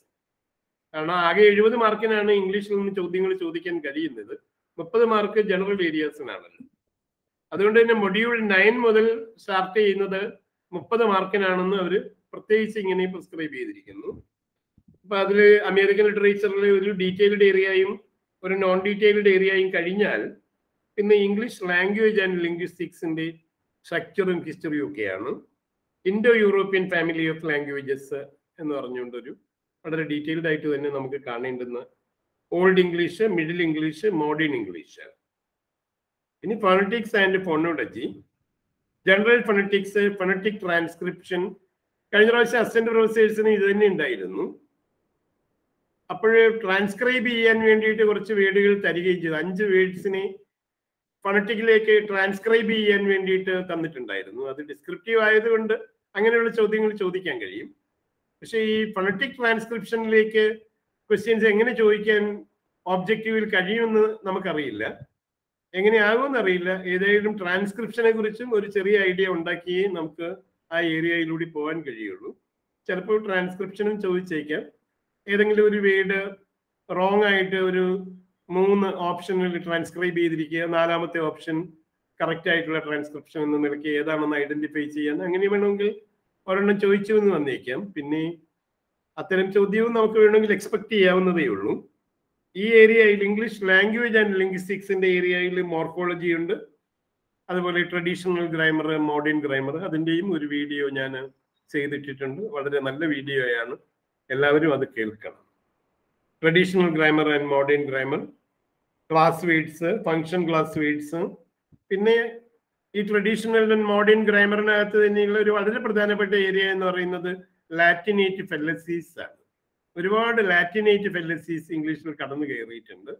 കാരണം ആകെ എഴുപത് മാർക്കിനാണ് ഇംഗ്ലീഷിൽ നിന്ന് ചോദ്യങ്ങൾ ചോദിക്കാൻ കഴിയുന്നത്, മുപ്പത് മാർക്ക് ജനറൽ ഏരിയാസിനാണല്ലോ. അതുകൊണ്ട് തന്നെ മൊഡ്യൂൾ നയൻ മുതൽ സ്റ്റാർട്ട് ചെയ്യുന്നത് മുപ്പത് മാർക്കിനാണെന്ന് അവർ പ്രത്യേകിച്ച് ഇങ്ങനെ പ്രിസ്ക്രൈബ് ചെയ്തിരിക്കുന്നു. അപ്പൊ അതിൽ അമേരിക്കൻ ലിറ്ററേച്ചറിലെ ഒരു ഡീറ്റെയിൽഡ് ഏരിയയും ഒരു നോൺ ഡീറ്റെയിൽഡ് ഏരിയയും കഴിഞ്ഞാൽ പിന്നെ ഇംഗ്ലീഷ് ലാംഗ്വേജ് ആൻഡ് ലിംഗ്വിസ്റ്റിക്സിന്റെ സ്ട്രക്ചറും ഹിസ്റ്ററിയും ഒക്കെയാണ്. Indo European family of languages എന്ന് പറഞ്ഞുകൊണ്ടൊരു വളരെ ഡീറ്റെയിൽഡ് ആയിട്ട് തന്നെ നമുക്ക് കാണേണ്ടുന്ന old English, middle English, modern English. ഇനി phonetics and phonology, general phonetics, phonetic transcription. കഴിഞ്ഞ പ്രാവശ്യം അസിസ്റ്റന്റ് പ്രൊഫസേഴ്സിന് ഇത് തന്നെ ഉണ്ടായിരുന്നു. അപ്പോഴ് ട്രാൻസ്ക്രൈബ് ചെയ്യാൻ വേണ്ടിയിട്ട് കുറച്ച് വേർഡുകൾ തരികയും ചെയ്തു. അഞ്ച് വേർഡ്സിനെ ഫൊണറ്റിക്കിലേക്ക് ട്രാൻസ്ക്രൈബ് ചെയ്യാൻ വേണ്ടിയിട്ട് തന്നിട്ടുണ്ടായിരുന്നു. അത് ഡിസ്ക്രിപ്റ്റീവ് ആയതുകൊണ്ട് അങ്ങനെയുള്ള ചോദ്യങ്ങൾ ചോദിക്കാൻ കഴിയും. പക്ഷേ ഈ ഫൊണറ്റിക് ട്രാൻസ്ക്രിപ്ഷനിലേക്ക് ക്വസ്റ്റ്യൻസ് എങ്ങനെ ചോദിക്കാൻ ഒബ്ജക്റ്റീവിൽ കഴിയുമെന്ന് നമുക്കറിയില്ല, എങ്ങനെയാകുമെന്നറിയില്ല. ഏതായാലും ട്രാൻസ്ക്രിപ്ഷനെ കുറിച്ചും ഒരു ചെറിയ ഐഡിയ ഉണ്ടാക്കിയേ നമുക്ക് ആ ഏരിയയിലൂടെ പോകാൻ കഴിയുള്ളൂ. ചിലപ്പോൾ ട്രാൻസ്ക്രിപ്ഷനും ചോദിച്ചേക്കാം. ഏതെങ്കിലും ഒരു വേർഡ് റോങ് ആയിട്ട് ഒരു മൂന്ന് ഓപ്ഷനിൽ ട്രാൻസ്ക്രൈബ് ചെയ്തിരിക്കുക, നാലാമത്തെ ഓപ്ഷൻ കറക്റ്റ് ആയിട്ടുള്ള ട്രാൻസ്ക്രിപ്ഷൻ എന്ന നിലയ്ക്ക് ഏതാണെന്ന് ഐഡന്റിഫൈ ചെയ്യാൻ അങ്ങനെ വേണമെങ്കിൽ ഒരെണ്ണം ചോദിച്ചു എന്ന് വന്നേക്കാം. പിന്നെ അത്തരം ചോദ്യവും നമുക്ക് വേണമെങ്കിൽ എക്സ്പെക്ട് ചെയ്യാവുന്നതേ ഉള്ളൂ. ഈ ഏരിയയിൽ ഇംഗ്ലീഷ് ലാംഗ്വേജ് ആൻഡ് ലിംഗ്വിസ്റ്റിക്സിന്റെ ഏരിയയിൽ മോർഫോളജി ഉണ്ട്. അതുപോലെ ട്രഡീഷണൽ ഗ്രാമർ, മോഡേൺ ഗ്രാമർ, അതിൻ്റെയും ഒരു വീഡിയോ ഞാൻ ചെയ്തിട്ടിട്ടുണ്ട്. വളരെ നല്ല വീഡിയോയാണ്, എല്ലാവരും അത് കേൾക്കണം. Traditional grammar and modern grammar, class words, function class words. പിന്നെ ഈ ട്രഡീഷണൽ ആൻഡ് മോഡേൺ ഗ്രാമറിനകത്ത് തന്നെയുള്ള ഒരു വളരെ പ്രധാനപ്പെട്ട ഏരിയ എന്ന് പറയുന്നത് ലാറ്റിനേറ്റ് ഫെല്ലസീസ് ആണ്. ഒരുപാട് ലാറ്റിനേറ്റ് ഫെല്ലസീസ് ഇംഗ്ലീഷിൽ കടന്നു കയറിയിട്ടുണ്ട്.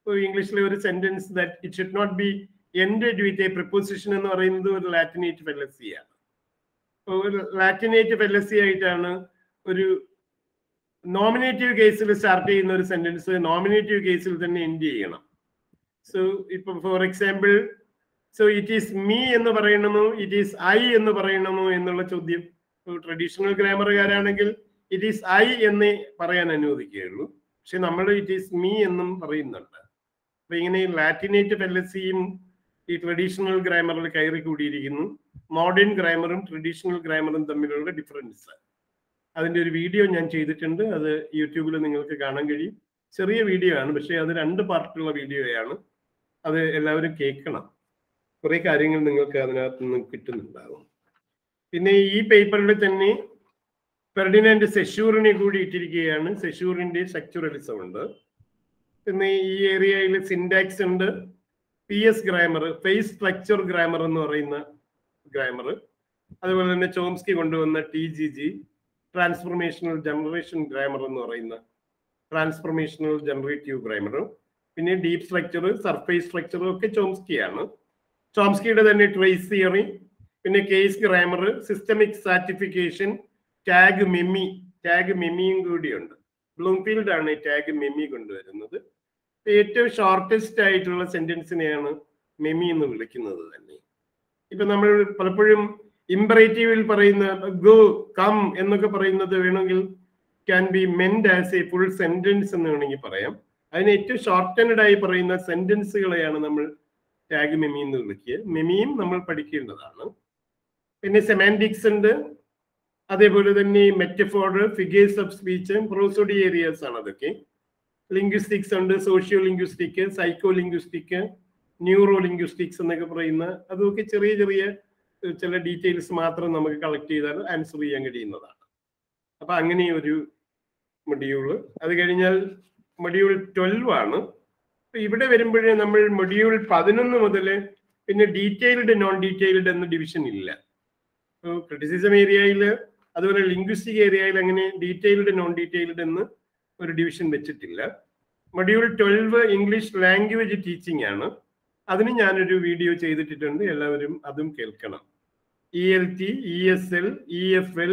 ഇപ്പോൾ ഇംഗ്ലീഷിലെ ഒരു sentence that it should not be ended with a preposition എന്ന് പറയുന്നത് ഒരു ലാറ്റിനേറ്റ് ഫെല്ലസിയാണ്. ഒരു ലാറ്റിനേറ്റ് ഫെല്ലസി ആയിട്ടാണ് ഒരു നോമിനേറ്റീവ് കേസിൽ സ്റ്റാർട്ട് ചെയ്യുന്ന ഒരു സെന്റൻസ് നോമിനേറ്റീവ് കേസിൽ തന്നെ എൻഡ് ചെയ്യണം. സോ ഇപ്പൊ for example, so it is me എന്ന് പറയണമോ ഇറ്റ് ഈസ് ഐ എന്ന് പറയണമോ എന്നുള്ള ചോദ്യം ട്രഡീഷണൽ ഗ്രാമറുകാരാണെങ്കിൽ it is I എന്ന് പറയാൻ അനുവദിക്കുകയുള്ളൂ. പക്ഷെ നമ്മൾ ഇറ്റ് ഈസ് മീ എന്നും പറയുന്നുണ്ട്. അപ്പൊ ഇങ്ങനെ ലാറ്റിനേറ്റ് ഫെല്ലസിയും ഈ ട്രഡീഷണൽ ഗ്രാമറിൽ കയറി കൂടിയിരിക്കുന്നു. മോഡേൺ ഗ്രാമറും ട്രഡീഷണൽ ഗ്രാമറും തമ്മിലുള്ള ഡിഫറൻസ് അതിൻ്റെ ഒരു വീഡിയോ ഞാൻ ചെയ്തിട്ടുണ്ട്. അത് യൂട്യൂബിൽ നിങ്ങൾക്ക് കാണാൻ കഴിയും. ചെറിയ വീഡിയോ ആണ്, പക്ഷെ അത് രണ്ട് പാർട്ടുള്ള വീഡിയോയാണ്. അത് എല്ലാവരും കേൾക്കണം. കുറെ കാര്യങ്ങൾ നിങ്ങൾക്ക് അതിനകത്ത് നിന്ന് കിട്ടുന്നുണ്ടാകും. പിന്നെ ഈ പേപ്പറിൽ തന്നെ ഫെർഡിനാൻഡ് സെഷൂറിനെ കൂടി ഇട്ടിരിക്കുകയാണ്. സെഷൂറിൻ്റെ സ്ട്രക്ചറലിസം ഉണ്ട്. പിന്നെ ഈ ഏരിയയിൽ സിൻടാക്സ് ഉണ്ട്, P S grammar, phrase structure grammar എന്ന് പറയുന്ന ഗ്രാമർ, അതുപോലെ തന്നെ ചോംസ്കി കൊണ്ടുവന്ന T G G transformational generation grammar എന്ന് പറയുന്ന ട്രാൻസ്ഫോർമേഷണൽ ജനറേറ്റീവ് ഗ്രാമറും, പിന്നെ ഡീപ് സ്ട്രക്ചർ, സർഫേസ് സ്ട്രക്ചറും ഒക്കെ ചോംസ്കിയാണ്. ചോംസ്കിയുടെ തന്നെ ട്രേസ് തിയറി, പിന്നെ case grammar, systemic stratification, tagmemics, ടാഗ് മെമ്മിയും കൂടിയുണ്ട്. ബ്ലൂംഫീൽഡ് ആണ് ഈ ടാഗ് മെമ്മി കൊണ്ടുവരുന്നത്. ഏറ്റവും ഷോർട്ടസ്റ്റ് ആയിട്ടുള്ള സെന്റൻസിനെയാണ് മെമ്മി എന്ന് വിളിക്കുന്നത് തന്നെ. ഇപ്പൊ നമ്മൾ പലപ്പോഴും ഇംപറേറ്റീവിൽ പറയുന്ന ഗോ, കം എന്നൊക്കെ പറയുന്നത് വേണമെങ്കിൽ can be meant as a full sentence എന്ന് വേണമെങ്കിൽ പറയാം. അതിന് ഏറ്റവും ഷോർട്ടൻഡ് ആയി പറയുന്ന സെന്റൻസുകളെയാണ് നമ്മൾ ടാഗ് മെമി എന്ന് വിളിക്കുക. മെമിയും നമ്മൾ പഠിക്കേണ്ടതാണ്. പിന്നെ സെമാൻറ്റിക്സ് ഉണ്ട്, അതേപോലെ തന്നെ metaphor, figures of speech, prosody areas ആണ് അതൊക്കെ. ലിംഗ്വിസ്റ്റിക്സ് ഉണ്ട്, socio linguistic, psycho linguistic, neuro linguistics എന്നൊക്കെ പറയുന്ന അതൊക്കെ ചെറിയ ചെറിയ ചില ഡീറ്റെയിൽസ് മാത്രം നമുക്ക് കളക്ട് ചെയ്താൽ ആൻസർ ചെയ്യാൻ കഴിയുന്നതാണ്. അപ്പൊ അങ്ങനെ ഒരു മൊഡ്യൂള്. അത് കഴിഞ്ഞാൽ മൊഡ്യൂൾ ട്വൽവ് ആണ്. ഇവിടെ വരുമ്പോഴേ നമ്മൾ മൊഡ്യൂൾ പതിനൊന്ന് മുതൽ പിന്നെ ഡീറ്റെയിൽഡ്, നോൺ ഡീറ്റെയിൽഡ് എന്ന ഡിവിഷൻ ഇല്ല. ക്രിറ്റിസിസം ഏരിയയിൽ അതുപോലെ ലിംഗ്വിസ്റ്റിക് ഏരിയയിൽ അങ്ങനെ ഡീറ്റെയിൽഡ്, നോൺ ഡീറ്റെയിൽഡ് എന്ന് ഒരു ഡിവിഷൻ വെച്ചിട്ടില്ല. Module twelve English language teaching ആണ്. അതിന് ഞാനൊരു വീഡിയോ ചെയ്തിട്ടുണ്ട്, എല്ലാവരും അതും കേൾക്കണം. E L T, E S L, E F L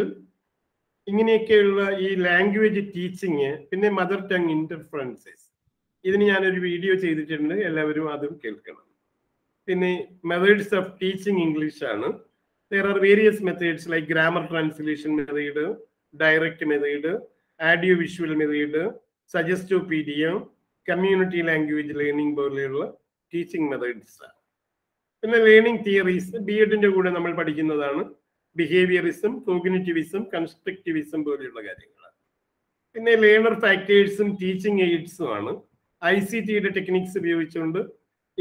ഇങ്ങനെയൊക്കെയുള്ള ഈ ലാംഗ്വേജ് ടീച്ചിങ്, പിന്നെ മദർ ടങ് ഇന്റർഫറൻസസ്, ഇതിന് ഞാനൊരു വീഡിയോ ചെയ്തിട്ടുണ്ട്, എല്ലാവരും അതും കേൾക്കണം. പിന്നെ മെത്തേഡ്സ് ഓഫ് ടീച്ചിങ് ഇംഗ്ലീഷ് ആണ്. There are various methods like grammar translation method, direct method, audiovisual method, suggestopedia, community language learning പോലെയുള്ള ടീച്ചിങ് മെത്തേഡ്സ് ആണ്. പിന്നെ ലേണിംഗ് തിയറീസ്, ബി എഡിന്റെ കൂടെ നമ്മൾ പഠിക്കുന്നതാണ്. ബിഹേവിയറിസം, കോഗ്നിറ്റിവിസം, കൺസ്ട്രക്റ്റിവിസം പോലെയുള്ള കാര്യങ്ങളാണ്. പിന്നെ ലേണർ ഫാക്ടേഴ്സും ടീച്ചിങ് എയ്ഡ്സും ആണ്. ഐ സി ടിയുടെ ടെക്നിക്സ് ഉപയോഗിച്ചുകൊണ്ട്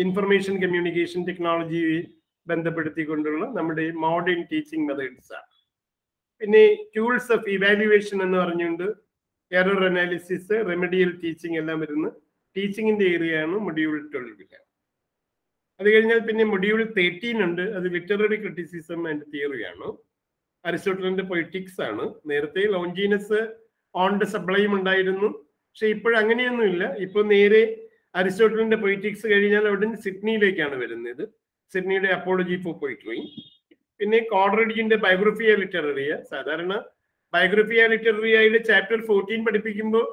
ഇൻഫർമേഷൻ കമ്മ്യൂണിക്കേഷൻ ടെക്നോളജി ബന്ധപ്പെടുത്തിക്കൊണ്ടുള്ള നമ്മുടെ മോഡേൺ ടീച്ചിങ് മെത്തേഡ്സ് ആണ്. പിന്നെ ടൂൾസ് ഓഫ് ഇവാലുവേഷൻ എന്ന് പറഞ്ഞുകൊണ്ട് എറർ അനാലിസിസ്, റെമഡിയൽ ടീച്ചിങ് എല്ലാം വരുന്ന ടീച്ചിങ്ങിന്റെ ഏരിയയാണ് മൊഡ്യൂൾ ട്വൽവില്. അത് കഴിഞ്ഞാൽ പിന്നെ മൊഡ്യൂൾ തേർട്ടീൻ ഉണ്ട്. അത് ലിറ്റററി ക്രിറ്റിസിസം ആൻഡ് തിയറിയാണ്. അരിസ്റ്റോട്ടലിന്റെ പൊളിറ്റിക്സ് ആണ്. നേരത്തെ ലോഞ്ചീനസ് ഓൺ ദ സബ്ലൈം ഉണ്ടായിരുന്നു, പക്ഷെ ഇപ്പോഴങ്ങനെയൊന്നുമില്ല. ഇപ്പോൾ നേരെ അരിസ്റ്റോട്ടലിന്റെ പൊളിറ്റിക്സ് കഴിഞ്ഞാൽ അവിടെ സിഡ്നിയിലേക്കാണ് വരുന്നത്, സിഡ്നിയുടെ അപ്പോളജി ഫോർ പോയിട്രി. പിന്നെ കോളറിഡ്ജിന്റെ ബയോഗ്രഫിയ ലിറ്റററിയ, സാധാരണ ബയോഗ്രഫിയ ലിറ്റററിയയിലെ ചാപ്റ്റർ ഫോർട്ടീൻ പഠിപ്പിക്കുമ്പോൾ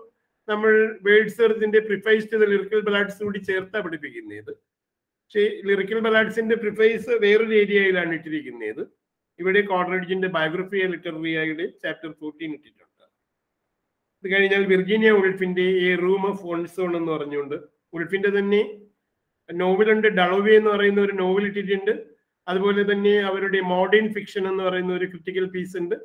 നമ്മൾ വേർഡ്സ്വർത്തിന്റെ പ്രിഫൈസ് ലിറിക്കൽ ബലാഡ്സ് കൂടി ചേർത്താ പഠിപ്പിക്കുന്നത്. പക്ഷേ ലിറിക്കൽ ബലാഡ്സിന്റെ പ്രിഫൈസ് വേറൊരു ഏരിയയിലാണ് ഇട്ടിരിക്കുന്നത്. ഇവിടെ കോളറിഡ്ജിന്റെ ബയോഗ്രഫിയ ലിറ്റററിയയുടെ ചാപ്റ്റർ ഫോർട്ടീൻ ഇട്ടിട്ടുണ്ട്. ഇത് കഴിഞ്ഞാൽ വിർജീനിയ ഉൾഫിന്റെ എ റൂം ഓഫ് വൺസോൺ എന്ന് പറഞ്ഞുകൊണ്ട് ഉൾഫിന്റെ തന്നെ നോവലുണ്ട്. ഡളോവി എന്ന് പറയുന്ന ഒരു നോവൽ ഇട്ടിട്ടുണ്ട്. അതുപോലെ തന്നെ അവരുടെ മോഡേൺ ഫിക്ഷൻ എന്ന് പറയുന്ന ഒരു ക്രിട്ടിക്കൽ പീസ് ഉണ്ട്.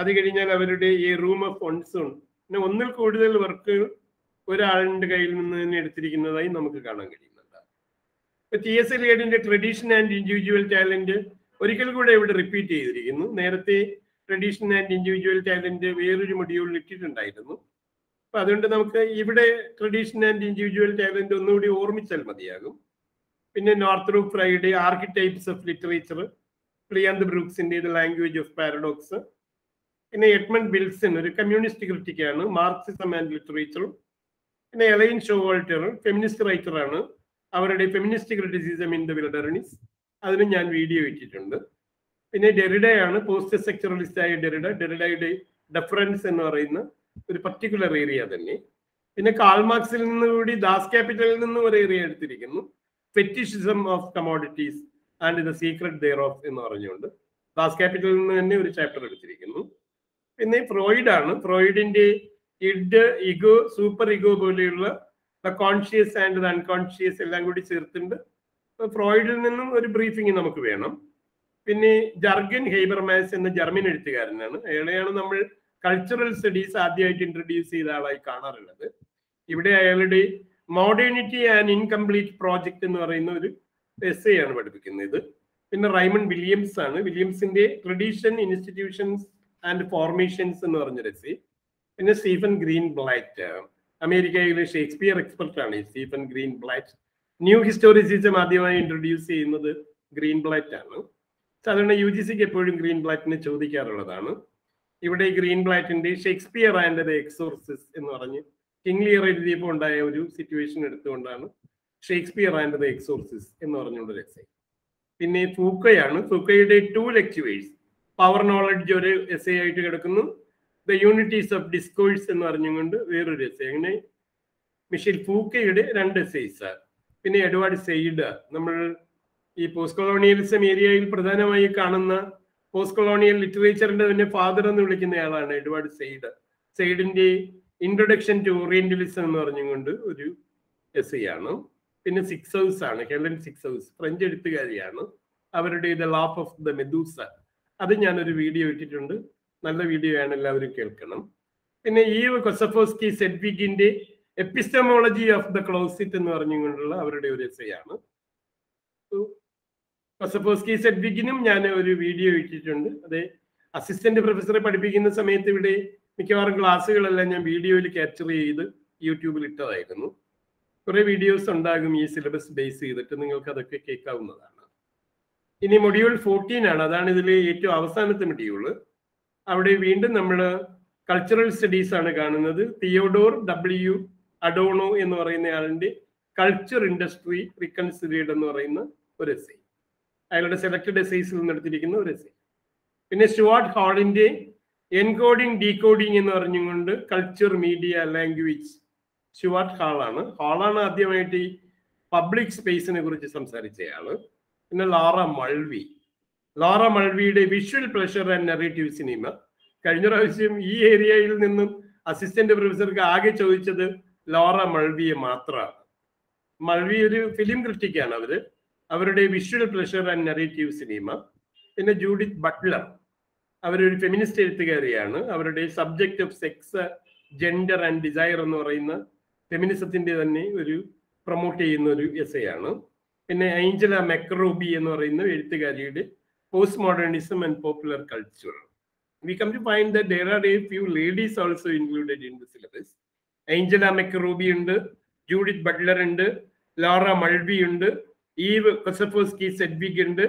അത് കഴിഞ്ഞാൽ അവരുടെ ഈ റൂം ഓഫ് വൺസോൺ, പിന്നെ ഒന്നിൽ കൂടുതൽ വർക്ക് ഒരാളിന്റെ കയ്യിൽ നിന്ന് തന്നെ എടുത്തിരിക്കുന്നതായി നമുക്ക് കാണാൻ കഴിയുന്നുണ്ട്. ടി എസ് എൽ എഡിന്റെ ട്രഡീഷൻ ആൻഡ് ഇൻഡിവിജ്വൽ ടാലന്റ് ഒരിക്കൽ കൂടെ ഇവിടെ റിപ്പീറ്റ് ചെയ്തിരിക്കുന്നു. നേരത്തെ ട്രഡീഷൻ ആൻഡ് ഇൻഡിവിജ്വൽ ടാലന്റ് വേറൊരു മൊഡ്യൂളിൽ ഇട്ടിട്ടുണ്ടായിരുന്നു. അപ്പൊ അതുകൊണ്ട് നമുക്ക് ഇവിടെ ട്രഡീഷൻ ആൻഡ് ഇൻഡിവിജ്വൽ ടാലന്റ് ഒന്നുകൂടി ഓർമ്മിച്ചാൽ മതിയാകും. പിന്നെ Northrop Frye, archetypes of literature, പ്ലിയാന്ദ് ബ്രൂക്സിന്റെ ദ ലാംഗ്വേജ് ഓഫ് പാരഡോക്സ്, പിന്നെ എഡ്മണ്ട് ബിൽസൺ ഒരു കമ്മ്യൂണിസ്റ്റ് ക്രിറ്റിക്കാണ്, മാർക്സിസം ആൻഡ് ലിറ്ററേച്ചർ, പിന്നെ എലൈൻ ഷോവാൾട്ടർ ഫെമിനിസ്റ്റ് റൈറ്ററാണ്, അവരുടെ feminist criticism in the wilderness, അതിന് ഞാൻ വീഡിയോ ഇട്ടിട്ടുണ്ട്. പിന്നെ ഡെറിഡയാണ്, പോസ്റ്റ് സെക്ചറലിസ്റ്റ് ആയ ഡെറിഡ, ഡെറിഡയുടെ ഡിഫറൻസ് എന്ന് പറയുന്ന ഒരു പർട്ടിക്കുലർ ഏരിയ തന്നെ. പിന്നെ കാൾമാർക്സിൽ നിന്ന് കൂടി ദാസ് ക്യാപിറ്റലിൽ നിന്നും ഒരു ഏരിയ എടുത്തിരിക്കുന്നു, fetishism of commodities and the secret thereof എന്ന് പറഞ്ഞുകൊണ്ട് ദാസ് ക്യാപിറ്റലിൽ നിന്ന് തന്നെ ഒരു ചാപ്റ്റർ എടുത്തിരിക്കുന്നു. പിന്നെ ഫ്രോയിഡാണ്. ഫ്രോയിഡിന്റെ ഇഡ്, ഇഗോ, സൂപ്പർ ഇഗോ പോലെയുള്ള കോൺഷ്യസ് ആൻഡ് അൺകോൺഷ്യസ് എല്ലാം കൂടി ചേർത്തിട്ടുണ്ട്. ഫ്രോയിഡിൽ നിന്നും ഒരു ബ്രീഫിംഗ് നമുക്ക് വേണം. പിന്നെ ജർഗൻ ഹെയ്ബർമാസ് എന്ന ജർമ്മൻ എഴുത്തുകാരനാണ്. അയാളെയാണ് നമ്മൾ കൾച്ചറൽ സ്റ്റഡീസ് ആദ്യമായിട്ട് ഇൻട്രൊഡ്യൂസ് ചെയ്ത ആളായി കാണാറുള്ളത്. ഇവിടെ അയാളുടെ മോഡേണിറ്റി ആൻഡ് ഇൻകംപ്ലീറ്റ് പ്രോജക്റ്റ് എന്ന് പറയുന്ന ഒരു എസ്സേ ആണ് പഠിപ്പിക്കുന്നത്. പിന്നെ റൈമൺ വില്യംസ് ആണ്. വില്യംസിന്റെ ട്രഡീഷൻ, ഇൻസ്റ്റിറ്റ്യൂഷൻസ് ആൻഡ് ഫോർമേഷൻസ് എന്ന് പറഞ്ഞൊരു എസ്സേ. പിന്നെ സ്റ്റീഫൻ ഗ്രീൻ ബ്ലാറ്റ്, അമേരിക്കയിലെ ഷേക്സ്പിയർ എക്സ്പെർട്ട് ആണ് Stephen Greenblatt. New historicism ആദ്യമായി ഇൻട്രൊഡ്യൂസ് ചെയ്യുന്നത് ഗ്രീൻ ബ്ലാറ്റ് ആണ്. സാധാരണ യു ജി സിക്ക് എപ്പോഴും ഗ്രീൻ ബ്ലാറ്റിനെ ചോദിക്കാറുള്ളതാണ്. ഇവിടെ ഗ്രീൻ ബ്ലാറ്റിന്റെ ഷേക്സ്പിയർ ആൻഡ് ദ എക്സോർസിസ്റ്റ് എന്ന് പറഞ്ഞ് കിങ് ലിയർ എഴുതിയപ്പോൾ ഉണ്ടായ ഒരു സിറ്റുവേഷൻ എടുത്തുകൊണ്ടാണ് ഷേക്സ്പിയർ ആൻഡ് ദ എക്സോർസിസ്റ്റ് എന്ന് പറഞ്ഞുകൊണ്ടൊരു എസ്സേ. പിന്നെ ഫൂക്കയാണ്. ഫൂക്കയുടെ ടു ലെക്ചുവേഴ്സ് പവർ നോളജ് ഒരു എസ്സേ ആയിട്ട് കിടക്കുന്നു. ദ യൂണിറ്റീസ് ഓഫ് ഡിസ്കോഴ്സ് എന്ന് പറഞ്ഞുകൊണ്ട് വേറൊരു എസ്സേ. അങ്ങനെ മിഷേൽ ഫൂക്കയുടെ രണ്ട് എസ്സേസ്. പിന്നെ എഡ്വാർഡ് സെയ്ഡ്, നമ്മൾ ഈ പോസ്റ്റ് കൊളോണിയലിസം ഏരിയയിൽ പ്രധാനമായി കാണുന്ന പോസ്റ്റ് കൊളോണിയൽ ലിറ്ററേച്ചറിന്റെ തന്നെ ഫാദർ എന്ന് വിളിക്കുന്നയാളാണ് എഡ്വാർഡ് സെയ്ഡ്. സെയ്ഡിന്റെ ഇൻട്രൊഡക്ഷൻ ടു ഓറിയന്റലിസം എന്ന് പറഞ്ഞുകൊണ്ട് ഒരു എസ്സേ ആണ്. പിന്നെ സിക്സ് ഹൗസ് ആണ്. ഹെലൻ സിക്സ് ഹൗസ് ഫ്രഞ്ച് എഴുത്തുകാരിയാണ്. അവരുടെ the laugh of the Medusa, അത് ഞാനൊരു വീഡിയോ ഇട്ടിട്ടുണ്ട്, നല്ല വീഡിയോ ആണ്, എല്ലാവരും കേൾക്കണം. പിന്നെ ഈ കൊസഫോസ്കി സെഡ്വിഗിന്റെ എപ്പിസ്റ്റമോളജി ഓഫ് ദ ക്ലോസിറ്റ് എന്ന് പറഞ്ഞുകൊണ്ടുള്ള അവരുടെ ഒരു എസ്സേ ആണ്. കൊസഫോസ്കി സെഡ്വിഗിനും ഞാൻ ഒരു വീഡിയോ ഇട്ടിട്ടുണ്ട്. അത് അസിസ്റ്റന്റ് പ്രൊഫസറെ പഠിപ്പിക്കുന്ന സമയത്ത് ഇവിടെ മിക്കവാറും ക്ലാസ്സുകളെല്ലാം ഞാൻ വീഡിയോയിൽ ക്യാപ്ചർ ചെയ്ത് യൂട്യൂബിൽ ഇട്ടതായിരുന്നു. കുറെ വീഡിയോസ് ഉണ്ടാകും ഈ സിലബസ് ബേസ് ചെയ്തിട്ട്, നിങ്ങൾക്ക് അതൊക്കെ കേൾക്കാവുന്നതാണ്. ഇനി മൊഡ്യൂൾ ഫോർട്ടീൻ ആണ്, അതാണ് ഇതിലെ ഏറ്റവും അവസാനത്തെ മൊഡ്യൂൾ. അവിടെ വീണ്ടും നമ്മൾ കൾച്ചറൽ സ്റ്റഡീസ് ആണ് കാണുന്നത്. തിയോഡോർ ഡബ്ല്യു അഡോണോ എന്ന് പറയുന്ന ആളിന്റെ കൾച്ചർ ഇൻഡസ്ട്രി റീകൺസിഡേർഡ് എന്ന് പറയുന്ന ഒരു എസ്സേ, അയാളുടെ സെലക്ടഡ് എസ്സേസിൽ നിന്നെടുത്തിരിക്കുന്ന ഒരു എസ്സേ. പിന്നെ സ്റ്റുവാർട്ട് ഹാളിന്റെ എൻകോഡിങ് ഡീകോഡിങ് എന്ന് പറഞ്ഞുകൊണ്ട് കൾച്ചർ, മീഡിയ, ലാംഗ്വേജ്. സ്റ്റുവാർട്ട് ഹാളാണ് ഹാളാണ് ആദ്യമായിട്ട് ഈ പബ്ലിക് സ്പേസിനെ കുറിച്ച് സംസാരിച്ചയാള്. പിന്നെ ലാറ മൾവി, ലാറ മൾവിയുടെ visual pleasure and narrative cinema. കഴിഞ്ഞ പ്രാവശ്യം ഈ ഏരിയയിൽ നിന്നും അസിസ്റ്റന്റ് പ്രൊഫസർക്ക് ആകെ ചോദിച്ചത് ലാറ മൾവിയെ മാത്രമാണ്. മൾവി ഒരു ഫിലിം ക്രിറ്റിക്കാണ്. അവര് അവരുടെ visual pleasure and narrative cinema. പിന്നെ ജൂഡിത്ത് ബട്ട്ലർ, അവരൊരു ഫെമിനിസ്റ്റ് എഴുത്തുകാരിയാണ്. അവരുടെ subject of sex, gender and desire എന്ന് പറയുന്ന ഫെമിനിസത്തിന്റെ തന്നെ ഒരു പ്രൊമോട്ട് ചെയ്യുന്ന ഒരു എസ്സേ ആണ്. പിന്നെ ഏഞ്ചല മെക്രോബി എന്ന് പറയുന്ന എഴുത്തുകാരിയുടെ post modernism and popular culture. We come to find that there are a few ladies also included in the syllabus. Angela McRobbie ഉണ്ട്, ജൂഡിത്ത് ബട്ട്ലർ ഉണ്ട്, ലാറ മൾബി ഉണ്ട്, ഈവ് കൊസഫോസ്കി സെഡ്വിക് ഉണ്ട്,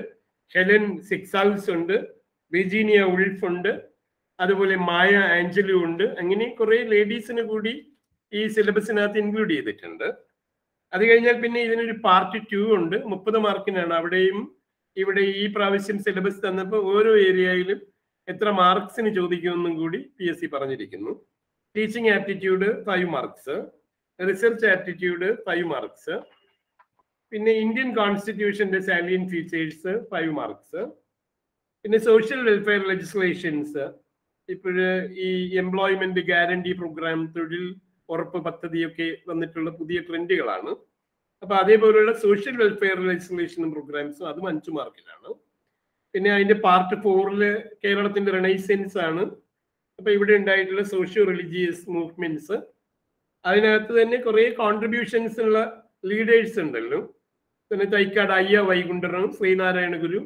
ഹെലൻ സിക്സാൽസ് ഉണ്ട്, വിർജീനിയ ഉൾഫ് ഉണ്ട്, അതുപോലെ മായ ആഞ്ചലു ഉണ്ട്. അങ്ങനെ കുറെ ലേഡീസിന് കൂടി ഈ സിലബസിനകത്ത് ഇൻക്ലൂഡ് ചെയ്തിട്ടുണ്ട്. അത് കഴിഞ്ഞാൽ പിന്നെ ഇതിനൊരു പാർട്ട് ടു ഉണ്ട്, മുപ്പത് മാർക്കിനാണ്. അവിടെയും ഇവിടെ ഈ പ്രാവശ്യം സിലബസ് തന്നപ്പോൾ ഓരോ ഏരിയയിലും എത്ര മാർക്സിന് ചോദിക്കുമെന്നും കൂടി പി എസ് സി പറഞ്ഞിരിക്കുന്നു. Teaching aptitude five marks, research aptitude five marks, പിന്നെ ഇന്ത്യൻ കോൺസ്റ്റിറ്റ്യൂഷന്റെ സാലിയൻ ഫീച്ചേഴ്സ് ഫൈവ് മാർക്സ്, പിന്നെ സോഷ്യൽ വെൽഫെയർ ലെജിസ്ലേഷൻസ്, ഇപ്പോഴ് ഈ എംപ്ലോയ്മെന്റ് ഗ്യാരണ്ടി പ്രോഗ്രാം, തൊഴിൽ ഉറപ്പ് പദ്ധതിയൊക്കെ വന്നിട്ടുള്ള പുതിയ ട്രെൻഡുകളാണ്. അപ്പൊ അതേപോലെയുള്ള സോഷ്യൽ വെൽഫെയർ ലെജിസ്ലേഷനും പ്രോഗ്രാംസും അതും അഞ്ചു മാർക്കിലാണ്. പിന്നെ അതിന്റെ പാർട്ട് ഫോറില് കേരളത്തിന്റെ റിനൈസൻസ് ആണ്. അപ്പൊ ഇവിടെ ഉണ്ടായിട്ടുള്ള സോഷ്യോ റിലീജിയസ് മൂവ്മെന്റ്സ്, അതിനകത്ത് തന്നെ കുറെ കോൺട്രിബ്യൂഷൻസ് ഉള്ള ലീഡേഴ്സ് ഉണ്ടല്ലോ. പിന്നെ തൈക്കാട് അയ്യ വൈകുണ്ഠനും ശ്രീനാരായണ ഗുരു,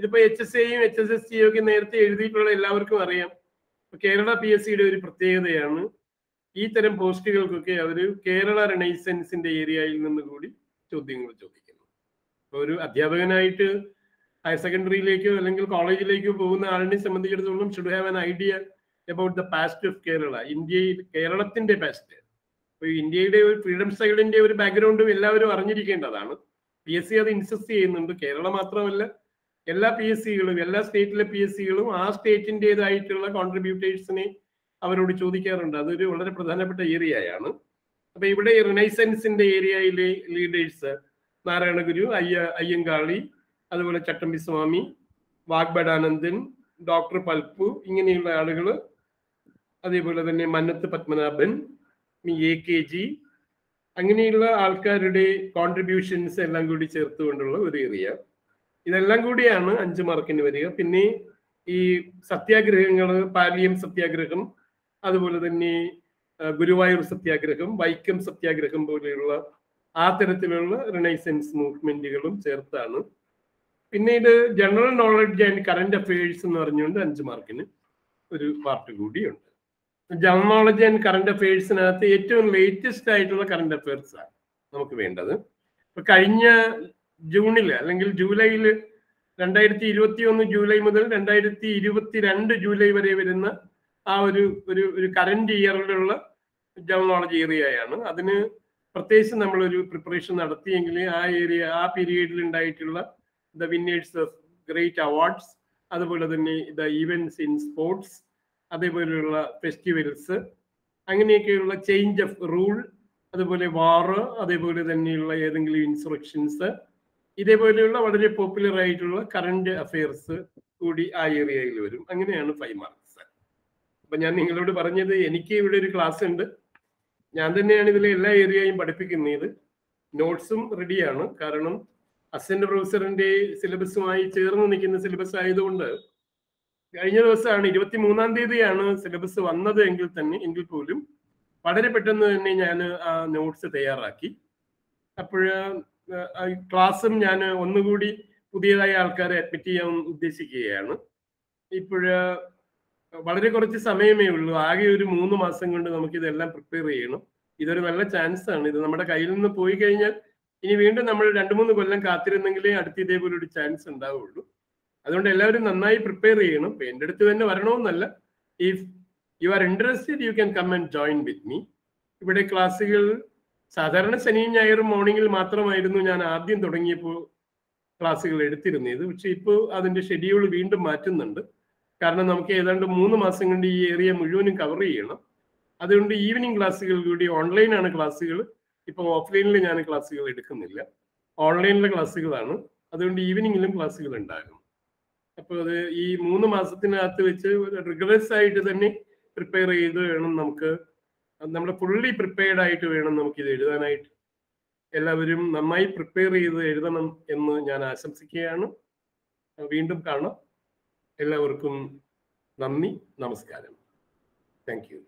ഇതിപ്പോ എച്ച് എസ് എയും എച്ച് എസ് എസ് സിയും ഒക്കെ നേരത്തെ എഴുതിയിട്ടുള്ള എല്ലാവർക്കും അറിയാം. കേരള പി എസ് സിയുടെ ഒരു പ്രത്യേകതയാണ് ഈ തരം പോസ്റ്റുകൾക്കൊക്കെ അവർ കേരള റിനൈസൻസിന്റെ ഏരിയയിൽ നിന്ന് കൂടി ചോദ്യങ്ങൾ ചോദിക്കുന്നു. ഒരു അധ്യാപകനായിട്ട് ഹയർ സെക്കൻഡറിയിലേക്കോ അല്ലെങ്കിൽ കോളേജിലേക്കോ പോകുന്ന ആളിനെ സംബന്ധിച്ചിടത്തോളം should have an idea about the past of Kerala, ഇന്ത്യയിൽ കേരളത്തിന്റെ പാസ്റ്റ്. അപ്പോൾ ഇന്ത്യയുടെ ഒരു ഫ്രീഡം സ്ട്രഗിളിന്റെ ഒരു ബാക്ക്ഗ്രൗണ്ടും എല്ലാവരും അറിഞ്ഞിരിക്കേണ്ടതാണ്. പി എസ് സി അത് ഇൻസിസ്റ്റ് ചെയ്യുന്നുണ്ട്. കേരള മാത്രമല്ല, എല്ലാ പി എസ് സികളും, എല്ലാ സ്റ്റേറ്റിലെ പി എസ് സികളും ആ സ്റ്റേറ്റിൻ്റെതായിട്ടുള്ള കോൺട്രിബ്യൂട്ടേഴ്സിനെ അവരോട് ചോദിക്കാറുണ്ട്. അതൊരു വളരെ പ്രധാനപ്പെട്ട ഏരിയയാണ്. അപ്പൊ ഇവിടെ റിനൈസൻസിന്റെ ഏരിയയിലെ ലീഡേഴ്സ് നാരായണഗുരു, അയ്യ അയ്യങ്കാളി, അതുപോലെ ചട്ടമ്പിസ്വാമി, വാഗ്ബടാനന്ദൻ, ഡോക്ടർ പൽപ്പു, ഇങ്ങനെയുള്ള ആളുകൾ അതേപോലെ തന്നെ Mannath Padmanabhan, A K G, അങ്ങനെയുള്ള ആൾക്കാരുടെ കോൺട്രിബ്യൂഷൻസ് എല്ലാം കൂടി ചേർത്തുകൊണ്ടുള്ള ഒരു ഏരിയ. ഇതെല്ലാം കൂടിയാണ് അഞ്ച് മാർക്കിന് വരിക. പിന്നെ ഈ സത്യാഗ്രഹങ്ങൾ, പാലിയം സത്യാഗ്രഹം, അതുപോലെ തന്നെ ഗുരുവായൂർ സത്യാഗ്രഹം, വൈക്കം സത്യാഗ്രഹം പോലെയുള്ള ആ തരത്തിലുള്ള റിനൈസൻസ് മൂവ്മെന്റുകളും ചേർത്താണ്. പിന്നെ ഇത് general knowledge and current affairs എന്ന് പറഞ്ഞുകൊണ്ട് അഞ്ച് മാർക്കിന് ഒരു പാർട്ട് കൂടിയുണ്ട്. ജനറൽ നോളജ് ആൻഡ് കറന്റ് അഫയേഴ്സിനകത്ത് ഏറ്റവും ലേറ്റസ്റ്റ് ആയിട്ടുള്ള കറന്റ് അഫയേഴ്സ് ആണ് നമുക്ക് വേണ്ടത്. ഇപ്പൊ കഴിഞ്ഞ ജൂണിൽ അല്ലെങ്കിൽ ജൂലൈയിൽ രണ്ടായിരത്തി ഇരുപത്തി ഒന്ന് ജൂലൈ മുതൽ രണ്ടായിരത്തി ഇരുപത്തി രണ്ട് ജൂലൈ വരെ വരുന്ന ആ ഒരു ഒരു ഒരു കറന്റ് ഇയറിലുള്ള ജനറൽ നോളജ് ഏരിയയാണ്. അതിന് പ്രത്യേകിച്ച് നമ്മളൊരു പ്രിപ്പറേഷൻ നടത്തിയെങ്കിൽ ആ ഏരിയ ആ പീരീഡിൽ ഉണ്ടായിട്ടുള്ള the winners of great awards, അതുപോലെ തന്നെ ദ ഇവൻറ്റ്സ് ഇൻ സ്പോർട്സ്, അതേപോലെയുള്ള ഫെസ്റ്റിവൽസ്, അങ്ങനെയൊക്കെയുള്ള ചേഞ്ച് ഓഫ് റൂൾ, അതുപോലെ വാറ്, അതേപോലെ തന്നെയുള്ള ഏതെങ്കിലും ഇൻസ്ട്രക്ഷൻസ്, ഇതേപോലെയുള്ള വളരെ പോപ്പുലർ ആയിട്ടുള്ള കറണ്ട് അഫെയർസ് കൂടി ആ ഏരിയയിൽ വരും. അങ്ങനെയാണ് ഫൈവ് മാർക്സ്. അപ്പൊ ഞാൻ നിങ്ങളോട് പറഞ്ഞത് എനിക്ക് ഇവിടെ ഒരു ക്ലാസ് ഉണ്ട്, ഞാൻ തന്നെയാണ് ഇതിലെ എല്ലാ ഏരിയയും പഠിപ്പിക്കുന്നത്. നോട്ട്സും റെഡിയാണ്, കാരണം അസിസ്റ്റന്റ് പ്രൊഫസറിന്റെ സിലബസുമായി ചേർന്ന് നിൽക്കുന്ന സിലബസ് ആയതുകൊണ്ട്. കഴിഞ്ഞ ദിവസമാണ് ഇരുപത്തി മൂന്നാം തീയതിയാണ് സിലബസ് വന്നത് എങ്കിൽ തന്നെ എങ്കിൽ പോലും വളരെ പെട്ടെന്ന് തന്നെ ഞാൻ ആ നോട്ട്സ് തയ്യാറാക്കി. അപ്പോഴ് ക്ലാസ്സും ഞാൻ ഒന്നുകൂടി പുതിയതായ ആൾക്കാരെ അഡ്മിറ്റ് ചെയ്യാൻ ഉദ്ദേശിക്കുകയാണ്. ഇപ്പോഴ് വളരെ കുറച്ച് സമയമേ ഉള്ളൂ, ആകെ ഒരു മൂന്ന് മാസം കൊണ്ട് നമുക്കിതെല്ലാം പ്രിപ്പയർ ചെയ്യണം. ഇതൊരു നല്ല ചാൻസ് ആണ്. ഇത് നമ്മുടെ കയ്യിൽ നിന്ന് പോയി കഴിഞ്ഞാൽ ഇനി വീണ്ടും നമ്മൾ രണ്ടു മൂന്ന് കൊല്ലം കാത്തിരുന്നെങ്കിലേ അടുത്ത് ഇതേപോലെ ഒരു ചാൻസ് ഉണ്ടാവുള്ളൂ. അതുകൊണ്ട് എല്ലാവരും നന്നായി പ്രിപ്പയർ ചെയ്യണം. എൻ്റെ അടുത്ത് തന്നെ വരണമെന്നല്ല, if you are interested you can come and join with me. ഇവിടെ ക്ലാസ്സുകൾ സാധാരണ ശനിയും ഞായറും മോർണിംഗിൽ മാത്രമായിരുന്നു ഞാൻ ആദ്യം തുടങ്ങിയപ്പോൾ ക്ലാസ്സുകൾ എടുത്തിരുന്നത്. പക്ഷെ ഇപ്പോൾ അതിൻ്റെ ഷെഡ്യൂൾ വീണ്ടും മാറ്റുന്നുണ്ട്, കാരണം നമുക്ക് ഏതാണ്ട് മൂന്ന് മാസം കൊണ്ട് ഈ ഏരിയ മുഴുവനും കവർ ചെയ്യണം. അതുകൊണ്ട് ഈവനിങ് ക്ലാസ്സുകൾ കൂടി, ഓൺലൈനാണ് ക്ലാസ്സുകൾ, ഇപ്പോൾ ഓഫ്ലൈനിൽ ഞാൻ ക്ലാസ്സുകൾ എടുക്കുന്നില്ല, ഓൺലൈനിലെ ക്ലാസ്സുകളാണ്. അതുകൊണ്ട് ഈവനിങ്ങിലും ക്ലാസ്സുകൾ ഉണ്ടാകും. അപ്പോൾ അത് ഈ മൂന്ന് മാസത്തിനകത്ത് വെച്ച് റിഗറസ് ആയിട്ട് തന്നെ പ്രിപ്പയർ ചെയ്ത് വേണം നമുക്ക്, നമ്മുടെ ഫുള്ളി പ്രിപ്പയർഡ് ആയിട്ട് വേണം നമുക്കിത് എഴുതാനായിട്ട്. എല്ലാവരും നന്നായി പ്രിപ്പയർ ചെയ്ത് എഴുതണം എന്ന് ഞാൻ ആശംസിക്കുകയാണ്. വീണ്ടും കാണാം. എല്ലാവർക്കും നന്ദി, നമസ്കാരം. Thank U.